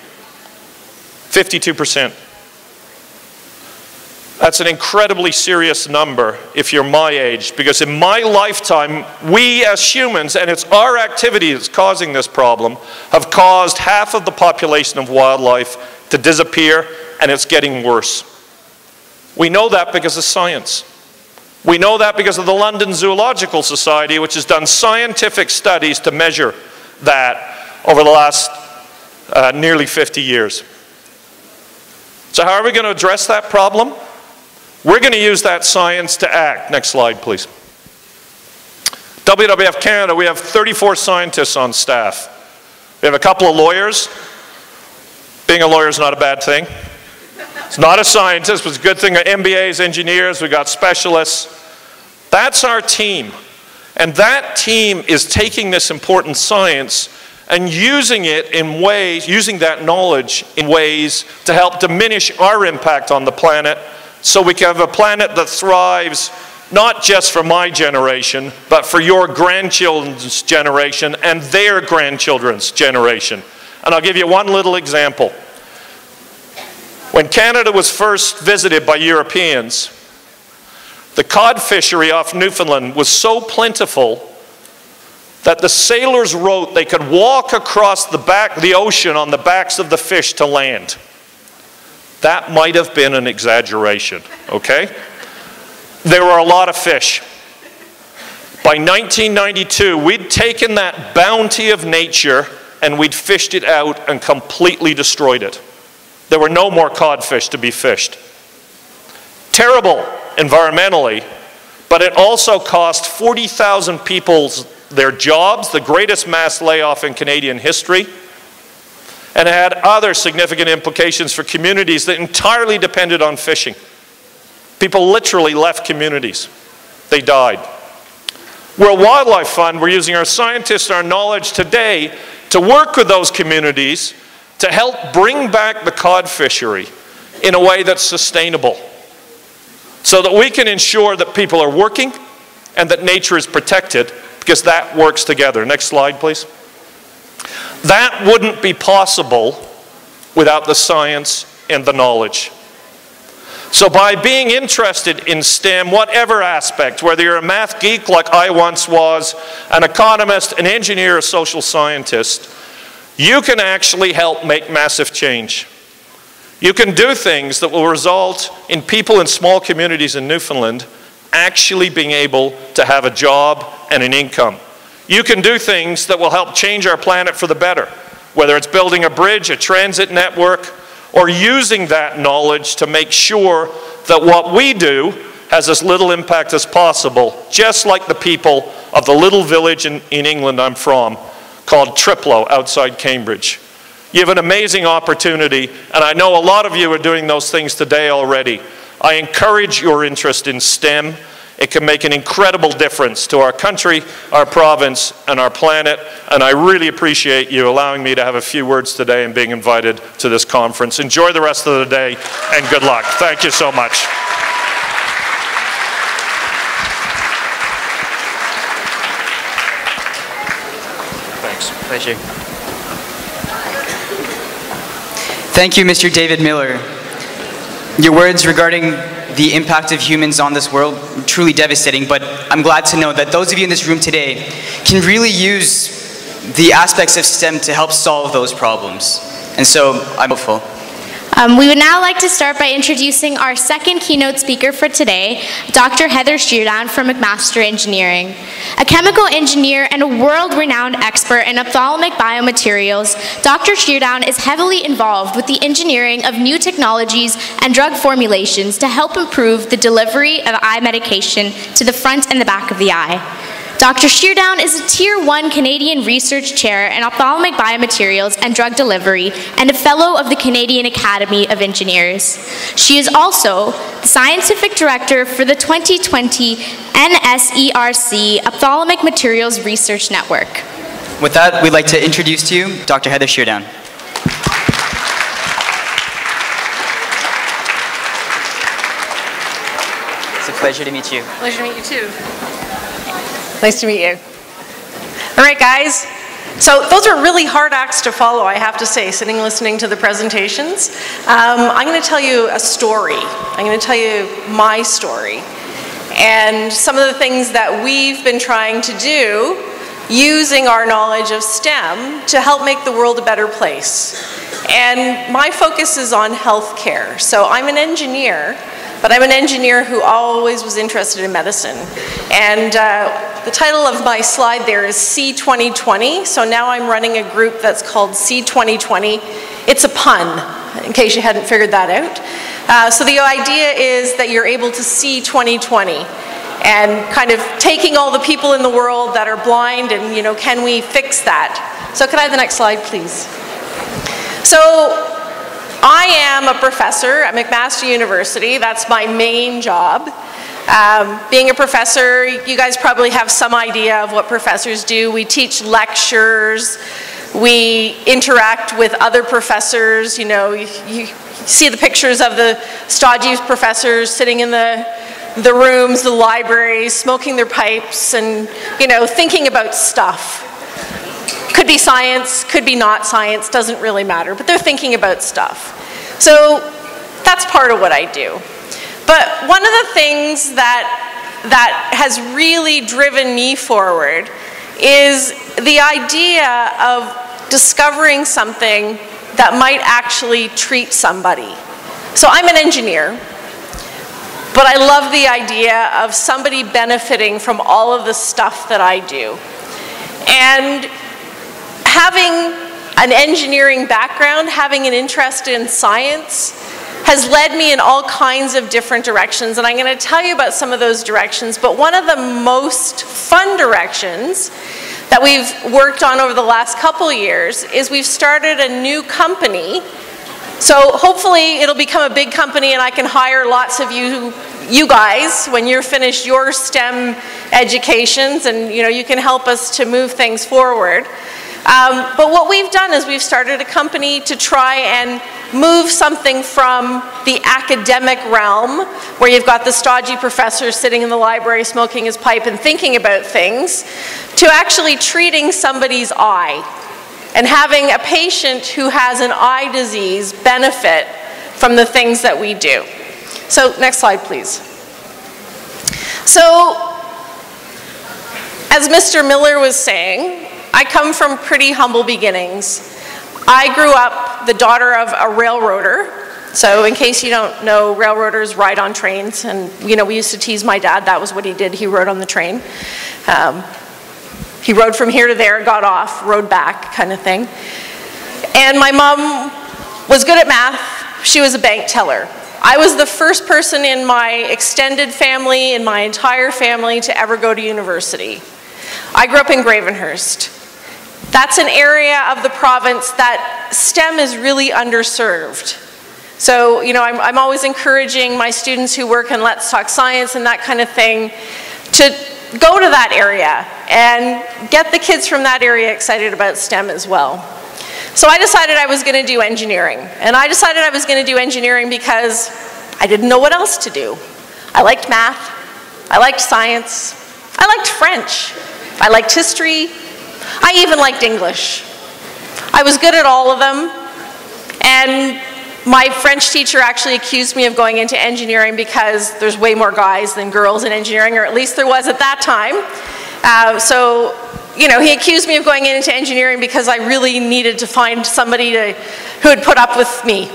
fifty-two percent. That's an incredibly serious number if you're my age, because in my lifetime, we as humans, and it's our activity that's causing this problem, have caused half of the population of wildlife to disappear, and it's getting worse. We know that because of science. We know that because of the London Zoological Society, which has done scientific studies to measure that over the last uh, nearly fifty years. So how are we going to address that problem? We're going to use that science to act. Next slide, please. W W F Canada, we have thirty-four scientists on staff. We have a couple of lawyers. Being a lawyer is not a bad thing. It's not a scientist, but it's a good thing. M B As, engineers, we've got specialists. That's our team. And that team is taking this important science and using it in ways, using that knowledge in ways to help diminish our impact on the planet, so we can have a planet that thrives not just for my generation, but for your grandchildren's generation and their grandchildren's generation. And I'll give you one little example. When Canada was first visited by Europeans, the cod fishery off Newfoundland was so plentiful that the sailors wrote they could walk across the, back, the ocean on the backs of the fish to land. That might have been an exaggeration, okay? There were a lot of fish. By nineteen ninety-two, we'd taken that bounty of nature and we'd fished it out and completely destroyed it. There were no more codfish to be fished. Terrible environmentally, but it also cost forty thousand people their jobs, the greatest mass layoff in Canadian history. and it had other significant implications for communities that entirely depended on fishing. People literally left communities. They died. World Wildlife Fund, we're using our scientists and our knowledge today to work with those communities to help bring back the cod fishery in a way that's sustainable, so that we can ensure that people are working and that nature is protected, because that works together. Next slide, please. That wouldn't be possible without the science and the knowledge. So by being interested in STEM, whatever aspect, whether you're a math geek like I once was, an economist, an engineer, a social scientist, you can actually help make massive change. You can do things that will result in people in small communities in Newfoundland actually being able to have a job and an income. You can do things that will help change our planet for the better, whether it's building a bridge, a transit network, or using that knowledge to make sure that what we do has as little impact as possible, just like the people of the little village in, in England I'm from, called Triplo, outside Cambridge. You have an amazing opportunity, and I know a lot of you are doing those things today already. I encourage your interest in STEM. It can make an incredible difference to our country, our province, and our planet, and I really appreciate you allowing me to have a few words today and being invited to this conference. Enjoy the rest of the day, and good luck. Thank you so much. Thanks. Pleasure. Thank you, Mister David Miller. Your words regarding the impact of humans on this world are truly devastating, but I'm glad to know that those of you in this room today can really use the aspects of STEM to help solve those problems. And so, I'm hopeful. Um, we would now like to start by introducing our second keynote speaker for today, Doctor Heather Sheardown from McMaster Engineering. A chemical engineer and a world-renowned expert in ophthalmic biomaterials, Doctor Sheardown is heavily involved with the engineering of new technologies and drug formulations to help improve the delivery of eye medication to the front and the back of the eye. Doctor Sheardown is a Tier one Canadian Research Chair in Ophthalmic Biomaterials and Drug Delivery and a Fellow of the Canadian Academy of Engineers. She is also the Scientific Director for the twenty twenty N S E R C Ophthalmic Materials Research Network. With that, we'd like to introduce to you Doctor Heather Sheardown. It's a pleasure to meet you. Pleasure to meet you too. Nice to meet you. All right, guys. So those are really hard acts to follow, I have to say, sitting listening to the presentations. Um, I'm going to tell you a story. I'm going to tell you my story. And some of the things that we've been trying to do using our knowledge of STEM to help make the world a better place. And my focus is on healthcare. So I'm an engineer. But I'm an engineer who always was interested in medicine. And uh, the title of my slide there is C twenty twenty. So now I'm running a group that's called C twenty twenty. It's a pun, in case you hadn't figured that out. Uh, so the idea is that you're able to see twenty twenty and kind of taking all the people in the world that are blind and, you know, can we fix that? So could I have the next slide, please? So I am a professor at McMaster University. That's my main job. Um, being a professor, you guys probably have some idea of what professors do. We teach lectures. We interact with other professors. You know, you, you see the pictures of the stodgy professors sitting in the, the rooms, the libraries, smoking their pipes and, you know, thinking about stuff. Could be science, could be not science, doesn't really matter, but they're thinking about stuff. So that's part of what I do. But one of the things that, that has really driven me forward is the idea of discovering something that might actually treat somebody. So I'm an engineer, but I love the idea of somebody benefiting from all of the stuff that I do. And having an engineering background, having an interest in science, has led me in all kinds of different directions, and I'm going to tell you about some of those directions, but one of the most fun directions that we've worked on over the last couple years is we've started a new company. So hopefully it'll become a big company and I can hire lots of you you guys when you're finished your STEM educations, and you know, you can help us to move things forward. Um, but what we've done is we've started a company to try and move something from the academic realm, where you've got the stodgy professor sitting in the library smoking his pipe and thinking about things, to actually treating somebody's eye and having a patient who has an eye disease benefit from the things that we do. So next slide, please. So as Mister Miller was saying, I come from pretty humble beginnings. I grew up the daughter of a railroader. So in case you don't know, railroaders ride on trains, and you know, we used to tease my dad, that was what he did, he rode on the train. Um, he rode from here to there, got off, rode back, kind of thing. And my mom was good at math, she was a bank teller. I was the first person in my extended family, in my entire family, to ever go to university. I grew up in Gravenhurst. That's an area of the province that STEM is really underserved. So, you know, I'm, I'm always encouraging my students who work in Let's Talk Science and that kind of thing to go to that area and get the kids from that area excited about STEM as well. So I decided I was going to do engineering. And I decided I was going to do engineering because I didn't know what else to do. I liked math. I liked science. I liked French. I liked history. I even liked English. I was good at all of them. And my French teacher actually accused me of going into engineering because there's way more guys than girls in engineering, or at least there was at that time. Uh, so, you know, he accused me of going into engineering because I really needed to find somebody to, who would put up with me.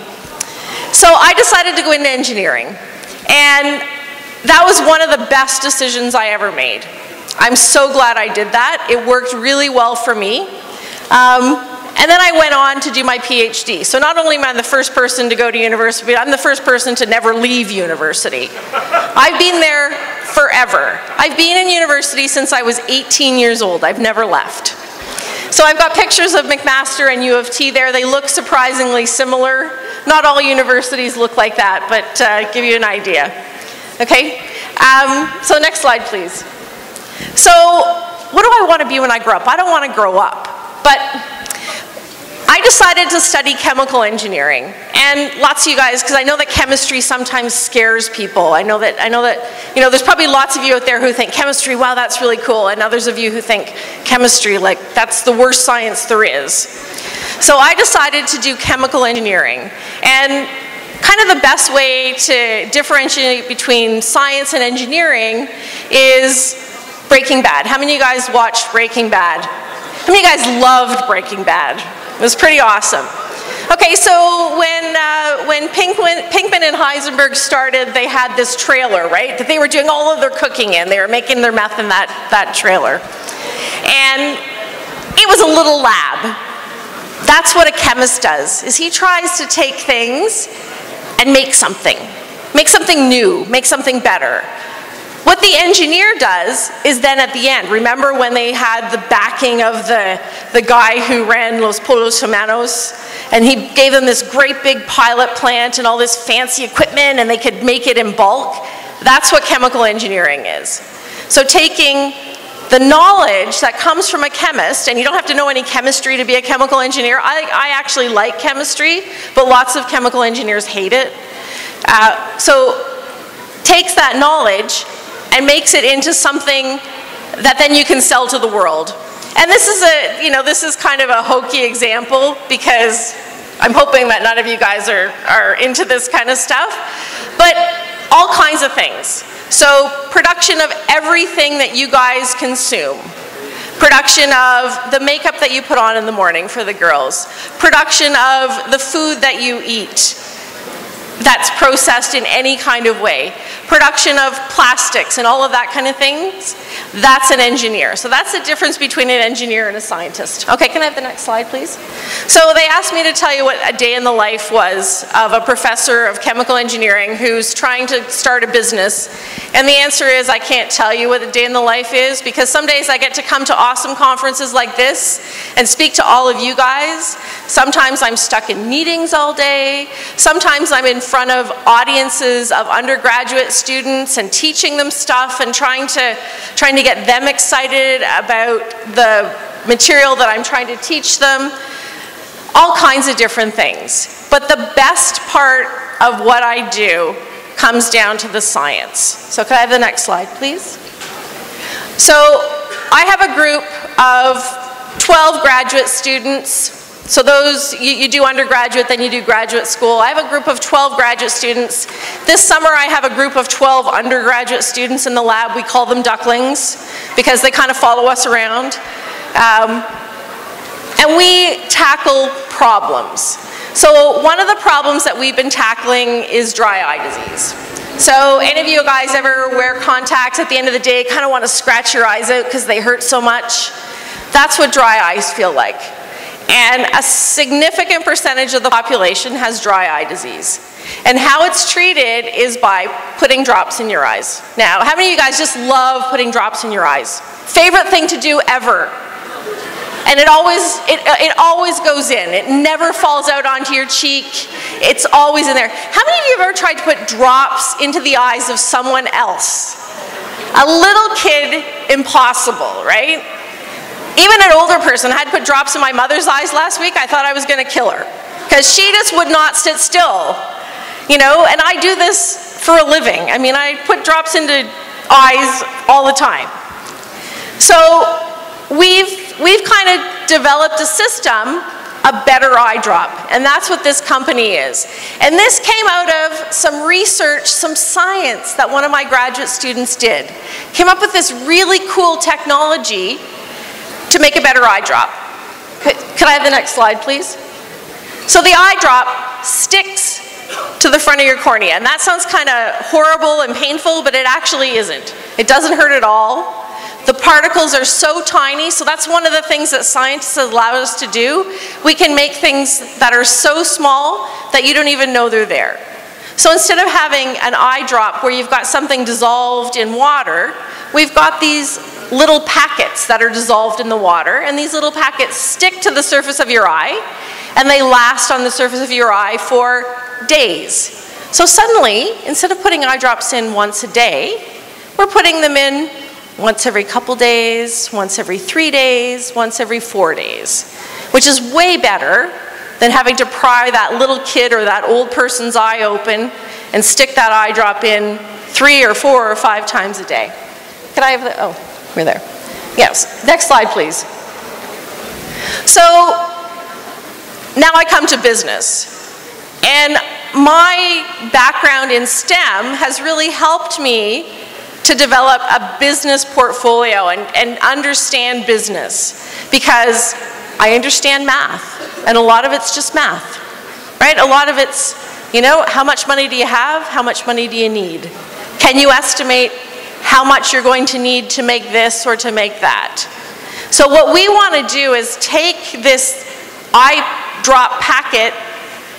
So I decided to go into engineering. And that was one of the best decisions I ever made. I'm so glad I did that. It worked really well for me. Um, And then I went on to do my PhD. So not only am I the first person to go to university, but I'm the first person to never leave university. I've been there forever. I've been in university since I was eighteen years old. I've never left. So I've got pictures of McMaster and U of T there. They look surprisingly similar. Not all universities look like that, but uh, give you an idea. Okay? Um, so next slide, please. So what do I want to be when I grow up? I don't want to grow up, but I decided to study chemical engineering, and lots of you guys, because I know that chemistry sometimes scares people. I know that, I know that, you know, there's probably lots of you out there who think chemistry, wow, that's really cool, and others of you who think chemistry, like, that's the worst science there is. So I decided to do chemical engineering, and kind of the best way to differentiate between science and engineering is Breaking Bad. How many of you guys watched Breaking Bad? How many of you guys loved Breaking Bad? It was pretty awesome. Okay, so when, uh, when Pinkman, Pinkman and Heisenberg started, they had this trailer, right, that they were doing all of their cooking in. They were making their meth in that, that trailer. And it was a little lab. That's what a chemist does, is he tries to take things and make something. Make something new, make something better. What the engineer does is then at the end, remember when they had the backing of the, the guy who ran Los Polos Humanos, and he gave them this great big pilot plant and all this fancy equipment, and they could make it in bulk? That's what chemical engineering is. So taking the knowledge that comes from a chemist, and you don't have to know any chemistry to be a chemical engineer. I, I actually like chemistry, but lots of chemical engineers hate it. Uh, so takes that knowledge and makes it into something that then you can sell to the world. And this is a, you know, this is kind of a hokey example, because I'm hoping that none of you guys are, are into this kind of stuff, but all kinds of things. So production of everything that you guys consume. Production of the makeup that you put on in the morning for the girls. Production of the food that you eat. that's processed in any kind of way. Production of plastics and all of that kind of things, that's an engineer. So that's the difference between an engineer and a scientist. Okay, can I have the next slide, please? So they asked me to tell you what a day in the life was of a professor of chemical engineering who's trying to start a business. And the answer is I can't tell you what a day in the life is, because some days I get to come to awesome conferences like this and speak to all of you guys. Sometimes I'm stuck in meetings all day. Sometimes I'm in front of audiences of undergraduate students and teaching them stuff and trying to trying to get them excited about the material that I'm trying to teach them. All kinds of different things. But the best part of what I do comes down to the science. So can I have the next slide, please? So I have a group of twelve graduate students. So those, you, you do undergraduate, then you do graduate school. I have a group of twelve graduate students. This summer I have a group of twelve undergraduate students in the lab. We call them ducklings because they kind of follow us around. Um, and we tackle problems. So one of the problems that we've been tackling is dry eye disease. So any of you guys ever wear contacts at the end of the day, kind of want to scratch your eyes out because they hurt so much? That's what dry eyes feel like. And a significant percentage of the population has dry eye disease. And how it's treated is by putting drops in your eyes. Now, how many of you guys just love putting drops in your eyes? Favorite thing to do ever. And it always, it, it always goes in. It never falls out onto your cheek. It's always in there. How many of you have ever tried to put drops into the eyes of someone else? A little kid, impossible, right? Even an older person. I had put drops in my mother's eyes last week. I thought I was going to kill her because she just would not sit still, you know, and I do this for a living. I mean, I put drops into eyes all the time. So we've, we've kind of developed a system, a better eye drop, and that's what this company is. And this came out of some research, some science that one of my graduate students did. Came up with this really cool technology to make a better eye drop. Could I have the next slide, please? So the eye drop sticks to the front of your cornea, and that sounds kind of horrible and painful, but it actually isn't. It doesn't hurt at all. The particles are so tiny, so that's one of the things that scientists allow us to do. We can make things that are so small that you don't even know they're there. So instead of having an eye drop where you've got something dissolved in water, we've got these little packets that are dissolved in the water, and these little packets stick to the surface of your eye, and they last on the surface of your eye for days. So suddenly, instead of putting eye drops in once a day, we're putting them in once every couple days, once every three days, once every four days, which is way better than having to pry that little kid or that old person's eye open and stick that eye drop in three or four or five times a day. Can I have the, oh. We're there. Yes, next slide, please. So now I come to business. And my background in STEM has really helped me to develop a business portfolio and, and understand business, because I understand math, and a lot of it's just math, right? A lot of it's, you know, how much money do you have? How much money do you need? Can you estimate how much you're going to need to make this or to make that? So what we want to do is take this eye drop packet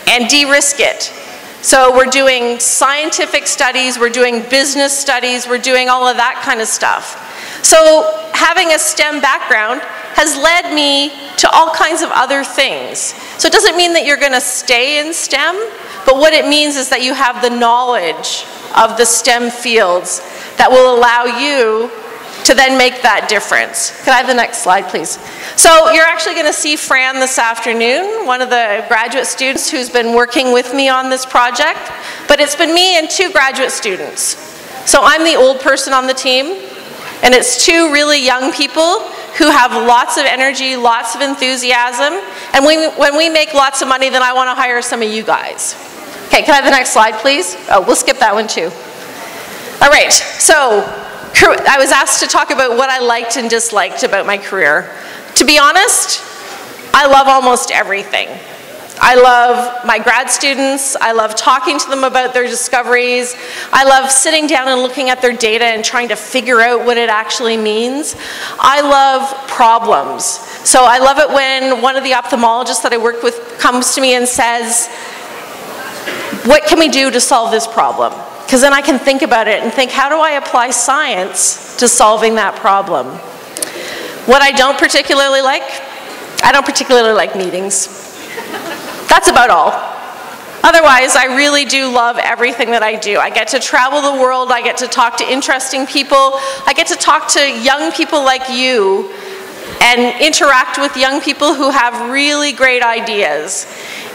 and de-risk it. So we're doing scientific studies, we're doing business studies, we're doing all of that kind of stuff. So having a STEM background has led me to all kinds of other things. So it doesn't mean that you're going to stay in STEM, but what it means is that you have the knowledge of the STEM fields that will allow you to then make that difference. Can I have the next slide, please? So you're actually going to see Fran this afternoon, one of the graduate students who's been working with me on this project. But it's been me and two graduate students. So I'm the old person on the team, and it's two really young people who have lots of energy, lots of enthusiasm. And we, when we make lots of money, then I want to hire some of you guys. Okay, can I have the next slide, please? Oh, we'll skip that one too. All right, so I was asked to talk about what I liked and disliked about my career. To be honest, I love almost everything. I love my grad students. I love talking to them about their discoveries. I love sitting down and looking at their data and trying to figure out what it actually means. I love problems. So I love it when one of the ophthalmologists that I work with comes to me and says, what can we do to solve this problem? Because then I can think about it and think, how do I apply science to solving that problem? What I don't particularly like, I don't particularly like meetings. That's about all. Otherwise, I really do love everything that I do. I get to travel the world, I get to talk to interesting people, I get to talk to young people like you and interact with young people who have really great ideas.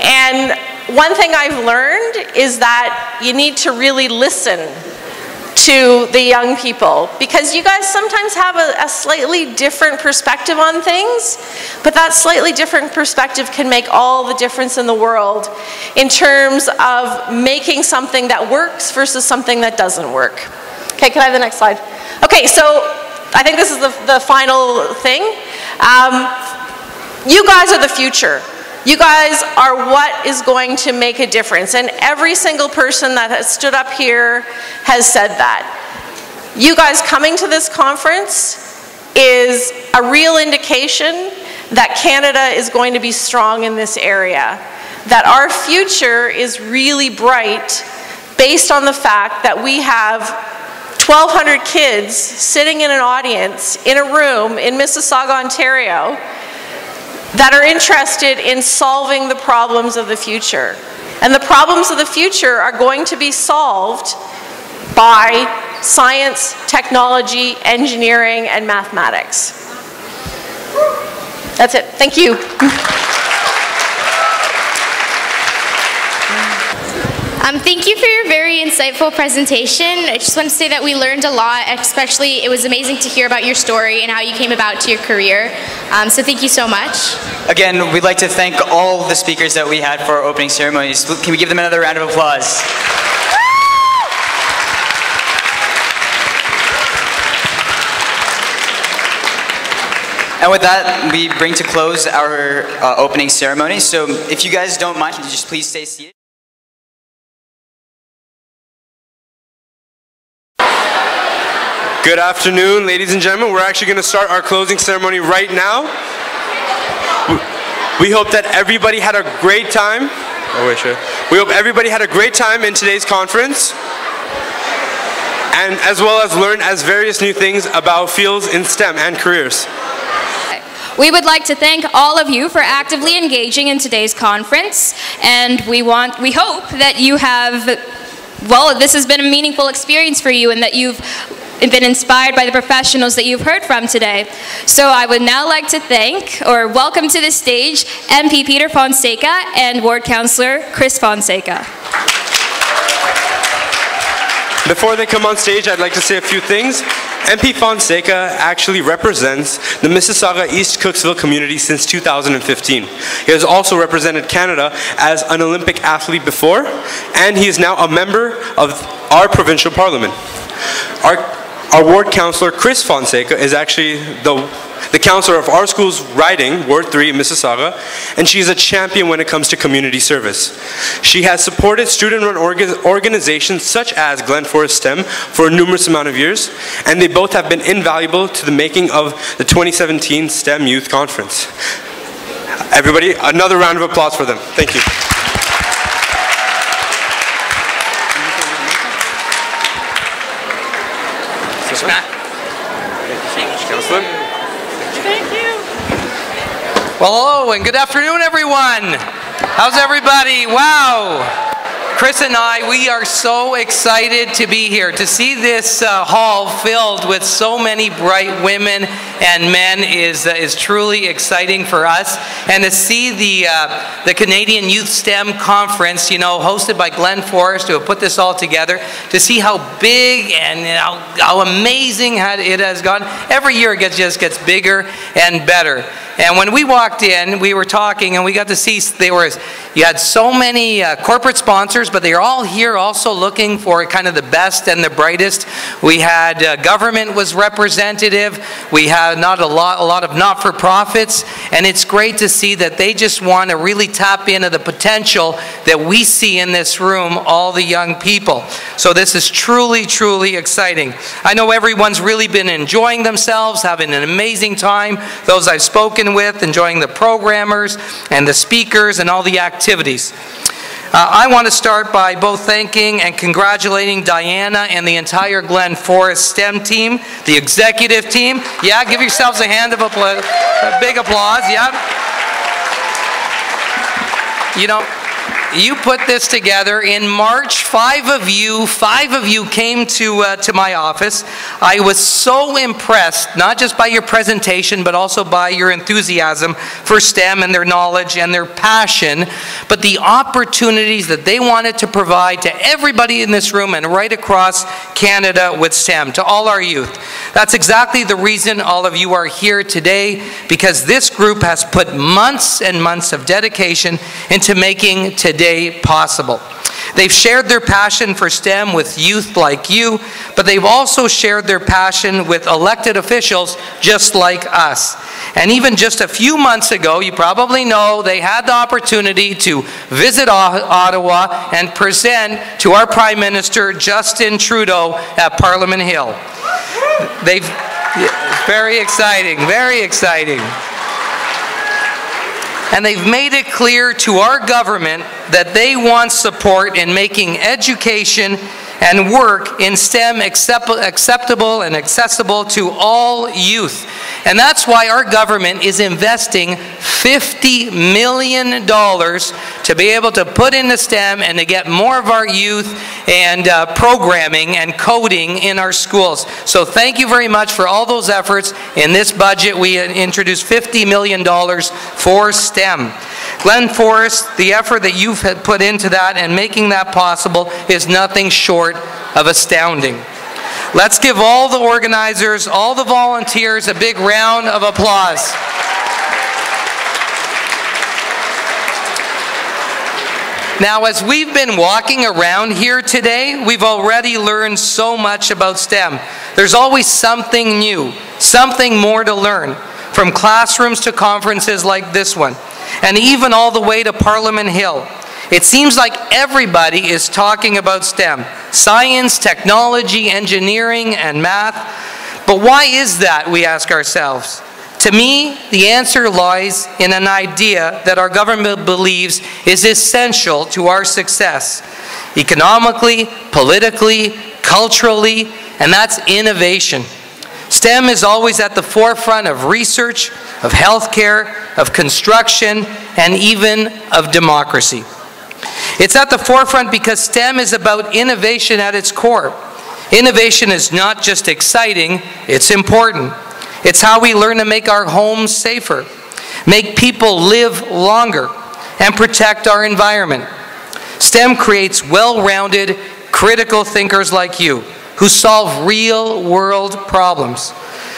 And one thing I've learned is that you need to really listen to the young people, because you guys sometimes have a, a slightly different perspective on things, but that slightly different perspective can make all the difference in the world in terms of making something that works versus something that doesn't work. Okay, can I have the next slide? Okay, so I think this is the, the final thing. Um, you guys are the future. You guys are what is going to make a difference, and every single person that has stood up here has said that. You guys coming to this conference is a real indication that Canada is going to be strong in this area, that our future is really bright based on the fact that we have twelve hundred kids sitting in an audience in a room in Mississauga, Ontario, that are interested in solving the problems of the future. And the problems of the future are going to be solved by science, technology, engineering, and mathematics. That's it. Thank you. Um, thank you for your very insightful presentation. I just want to say that we learned a lot, especially it was amazing to hear about your story and how you came about to your career. Um, so thank you so much. Again, we'd like to thank all the speakers that we had for our opening ceremonies. Can we give them another round of applause? And with that, we bring to close our uh, opening ceremony. So if you guys don't mind, just please stay seated. Good afternoon, ladies and gentlemen. We're actually going to start our closing ceremony right now. We hope that everybody had a great time. Oh, wait, sure. We hope everybody had a great time in today's conference, and as well as learn as various new things about fields in STEM and careers. We would like to thank all of you for actively engaging in today's conference, and we want, we hope that you have, well, this has been a meaningful experience for you, and that you've been inspired by the professionals that you've heard from today. So I would now like to thank, or welcome to the stage, M P Peter Fonseca and Ward Councillor Chris Fonseca. Before they come on stage, I'd like to say a few things. M P Fonseca actually represents the Mississauga East Cooksville community since two thousand fifteen. He has also represented Canada as an Olympic athlete before, and he is now a member of our provincial parliament. Our Our ward councillor, Chris Fonseca, is actually the, the councillor of our school's riding, Ward three in Mississauga, and she is a champion when it comes to community service. She has supported student-run orga organizations such as Glenforest STEM for a numerous amount of years, and they both have been invaluable to the making of the twenty seventeen STEM Youth Conference. Everybody, another round of applause for them. Thank you. Thank you. Well, hello and good afternoon, everyone. How's everybody? Wow. Chris and I, we are so excited to be here, to see this uh, hall filled with so many bright women and men is uh, is truly exciting for us, and to see the uh, the Canadian Youth STEM Conference, you know, hosted by Glenforest, who have put this all together, to see how big and how, how amazing it has gotten. Every year it gets, just gets bigger and better. And when we walked in, we were talking, and we got to see there was you had so many uh, corporate sponsors. others, but they're all here also looking for kind of the best and the brightest. We had uh, government was representative. We had not a lot, a lot of not-for-profits, and it's great to see that they just want to really tap into the potential that we see in this room, all the young people. So this is truly, truly exciting. I know everyone's really been enjoying themselves, having an amazing time, those I've spoken with, enjoying the programmers and the speakers and all the activities. Uh, I want to start by both thanking and congratulating Diana and the entire Glenforest STEM team, the executive team. Yeah, give yourselves a hand of applause, a big applause, yeah. You know, you put this together in March. Five of you, five of you came to uh, to my office. I was so impressed, not just by your presentation, but also by your enthusiasm for STEM and their knowledge and their passion, but the opportunities that they wanted to provide to everybody in this room and right across Canada with STEM, to all our youth. That's exactly the reason all of you are here today, because this group has put months and months of dedication into making today Day possible. They've shared their passion for STEM with youth like you, but they've also shared their passion with elected officials just like us. And even just a few months ago, you probably know, they had the opportunity to visit Ottawa and present to our Prime Minister Justin Trudeau at Parliament Hill. They've, very exciting, very exciting. And they've made it clear to our government that they want support in making education and work in STEM accept acceptable and accessible to all youth. And that's why our government is investing fifty million dollars to be able to put into STEM and to get more of our youth and uh, programming and coding in our schools. So thank you very much for all those efforts. In this budget, we introduced fifty million dollars for STEM. Glenforest, the effort that you've put into that and making that possible is nothing short of astounding. Let's give all the organizers, all the volunteers a big round of applause. Now, as we've been walking around here today, we've already learned so much about STEM. There's always something new, something more to learn, from classrooms to conferences like this one, and even all the way to Parliament Hill. It seems like everybody is talking about STEM, science, technology, engineering, and math. But why is that, we ask ourselves? To me, the answer lies in an idea that our government believes is essential to our success, economically, politically, culturally, and that's innovation. STEM is always at the forefront of research, of healthcare, of construction, and even of democracy. It's at the forefront because STEM is about innovation at its core. Innovation is not just exciting, it's important. It's how we learn to make our homes safer, make people live longer, and protect our environment. STEM creates well-rounded, critical thinkers like you, who solve real-world problems.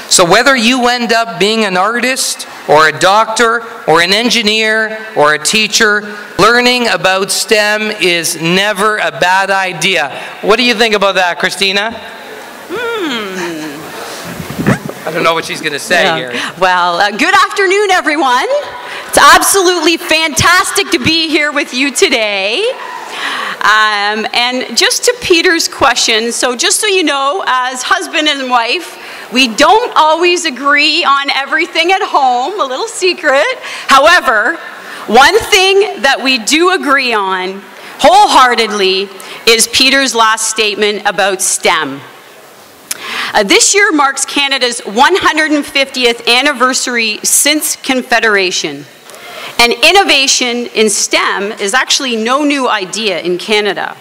So whether you end up being an artist, or a doctor, or an engineer, or a teacher, learning about STEM is never a bad idea. What do you think about that, Christina? Hmm. I don't know what she's going to say no. here. Well, uh, good afternoon, everyone. It's absolutely fantastic to be here with you today. Um, and just to Peter's question, so just so you know, as husband and wife, we don't always agree on everything at home, a little secret. However, one thing that we do agree on wholeheartedly is Peter's last statement about STEM. Uh, this year marks Canada's one hundred fiftieth anniversary since Confederation. And innovation in STEM is actually no new idea in Canada.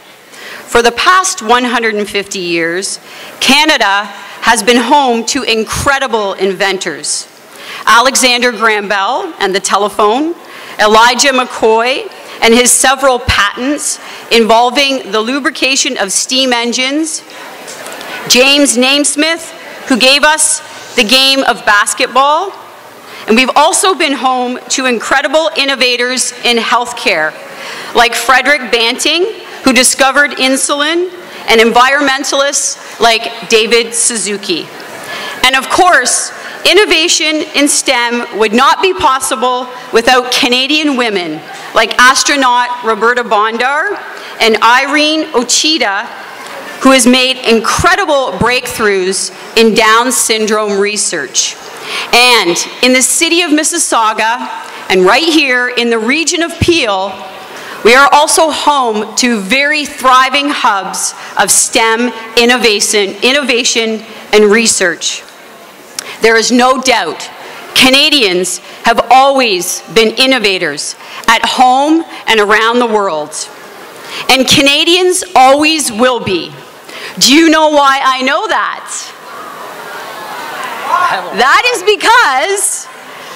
For the past one hundred fifty years, Canada has been home to incredible inventors. Alexander Graham Bell and the telephone, Elijah McCoy and his several patents involving the lubrication of steam engines, James Naismith, who gave us the game of basketball, and we've also been home to incredible innovators in healthcare, like Frederick Banting, who discovered insulin, and environmentalists like David Suzuki. And of course, innovation in STEM would not be possible without Canadian women like astronaut Roberta Bondar and Irene Ochida, who has made incredible breakthroughs in Down syndrome research. And in the city of Mississauga, and right here in the region of Peel, we are also home to very thriving hubs of STEM innovation, innovation and research. There is no doubt Canadians have always been innovators at home and around the world. And Canadians always will be. Do you know why I know that? That is because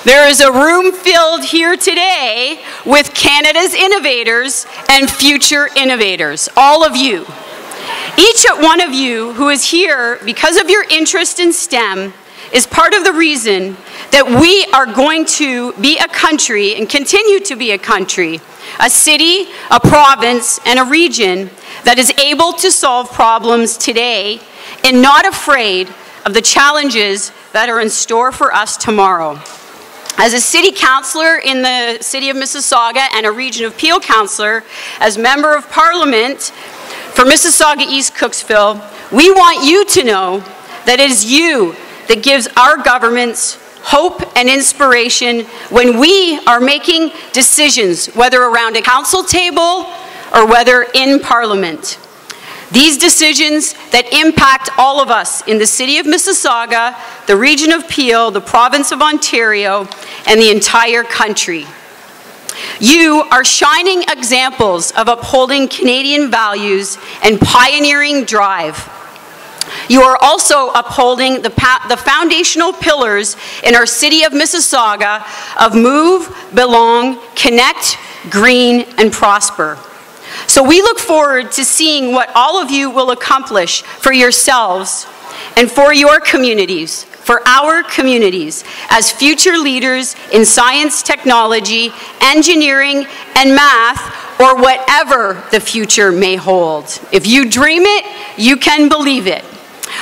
there is a room filled here today with Canada's innovators and future innovators, all of you. Each one of you who is here because of your interest in STEM is part of the reason that we are going to be a country and continue to be a country, a city, a province, and a region that is able to solve problems today and not afraid of the challenges that are in store for us tomorrow. As a city councillor in the city of Mississauga and a region of Peel councillor, as member of parliament for Mississauga East Cooksville, we want you to know that it is you that gives our governments hope and inspiration when we are making decisions, whether around a council table or whether in Parliament. These decisions that impact all of us in the city of Mississauga, the region of Peel, the province of Ontario, and the entire country. You are shining examples of upholding Canadian values and pioneering drive. You are also upholding the, the foundational pillars in our city of Mississauga of move, belong, connect, green, and prosper. So we look forward to seeing what all of you will accomplish for yourselves and for your communities, for our communities, as future leaders in science, technology, engineering, and math, or whatever the future may hold. If you dream it, you can believe it.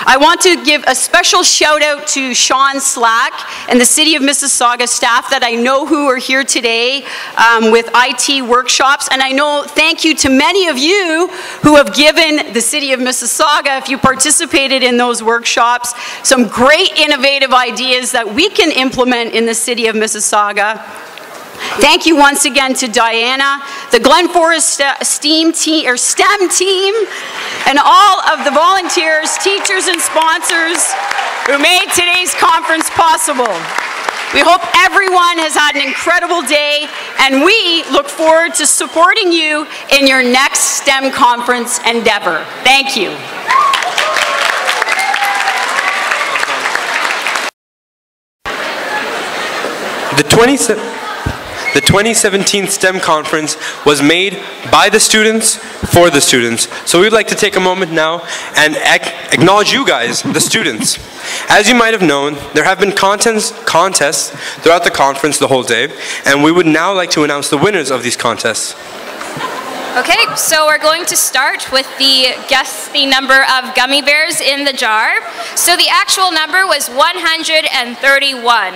I want to give a special shout out to Sean Slack and the City of Mississauga staff that I know who are here today um, with I T workshops. And I know thank you to many of you who have given the City of Mississauga, if you participated in those workshops, some great innovative ideas that we can implement in the City of Mississauga. Thank you once again to Diana, the Glenforest STEM team, or STEM team, and all of the volunteers, teachers, and sponsors who made today's conference possible. We hope everyone has had an incredible day, and we look forward to supporting you in your next STEM conference endeavor. Thank you. The twenty-seventh. The twenty seventeen STEM Conference was made by the students for the students. So we'd like to take a moment now and ac acknowledge you guys, the students. As you might have known, there have been contents, contests throughout the conference the whole day, and we would now like to announce the winners of these contests. Okay, so we're going to start with the guess the number of gummy bears in the jar. So the actual number was one hundred thirty-one.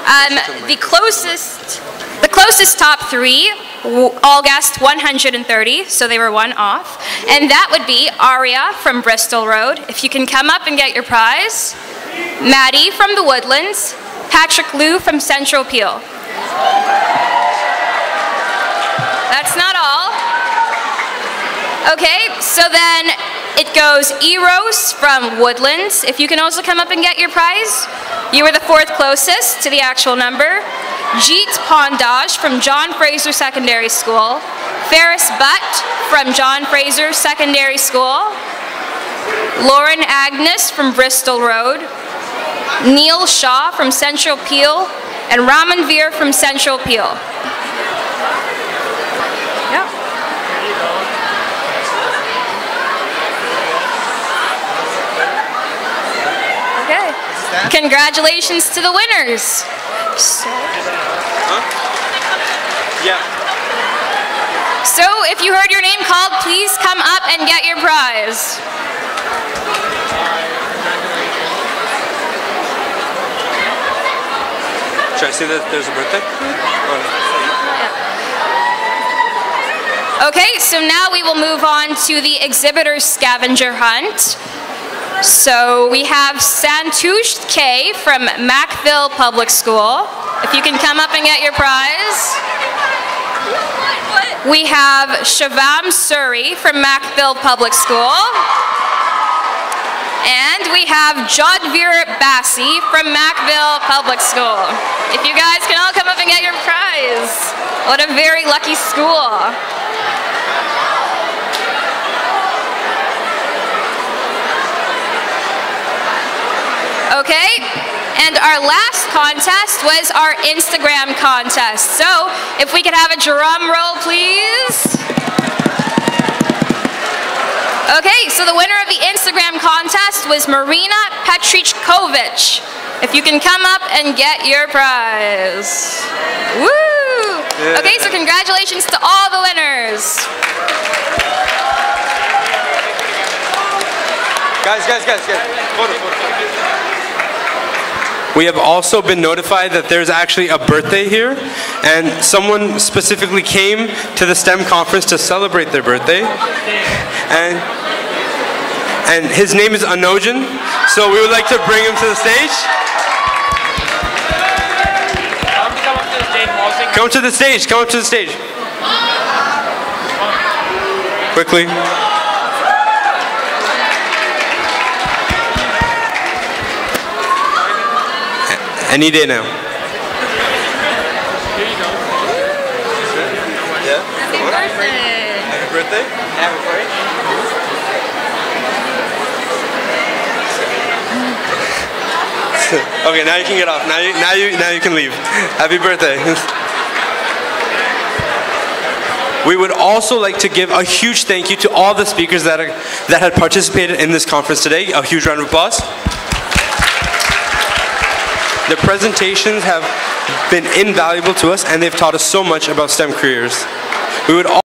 Um, the closest, the closest top three all guessed one hundred thirty, so they were one off. And that would be Aria from Bristol Road, if you can come up and get your prize. Maddie from the Woodlands. Patrick Liu from Central Peel. That's not all. Okay, so then it goes Eros from Woodlands. If you can also come up and get your prize. You were the fourth closest to the actual number. Jeet Pondage from John Fraser Secondary School. Ferris Butt from John Fraser Secondary School. Lauren Agnes from Bristol Road. Neil Shaw from Central Peel. And Raman Veer from Central Peel. Congratulations to the winners. So. Huh? Yeah. So if you heard your name called, please come up and get your prize. Should I say that there's a birthday? Oh. Okay, so now we will move on to the exhibitor scavenger hunt. So we have Santush K from Macville Public School. If you can come up and get your prize. We have Shivam Suri from Macville Public School. And we have Jodhvir Bassi from Macville Public School. If you guys can all come up and get your prize. What a very lucky school. Okay, and our last contest was our Instagram contest. So if we could have a drum roll, please. Okay, so the winner of the Instagram contest was Marina Petrichkovich. If you can come up and get your prize. Woo! Yeah. Okay, so congratulations to all the winners. Guys, guys, guys, guys. Photo, photo. We have also been notified that there's actually a birthday here, and someone specifically came to the STEM conference to celebrate their birthday. And, and his name is Anojan, so we would like to bring him to the stage. Come to the stage, come up to the stage. Quickly. Any day now. Here you go. Yeah. Happy birthday. Happy birthday. Happy birthday. Okay, now you can get off. Now you, now you, now you can leave. Happy birthday. We would also like to give a huge thank you to all the speakers that are, that had participated in this conference today. A huge round of applause. Their presentations have been invaluable to us, and they've taught us so much about STEM careers. We would.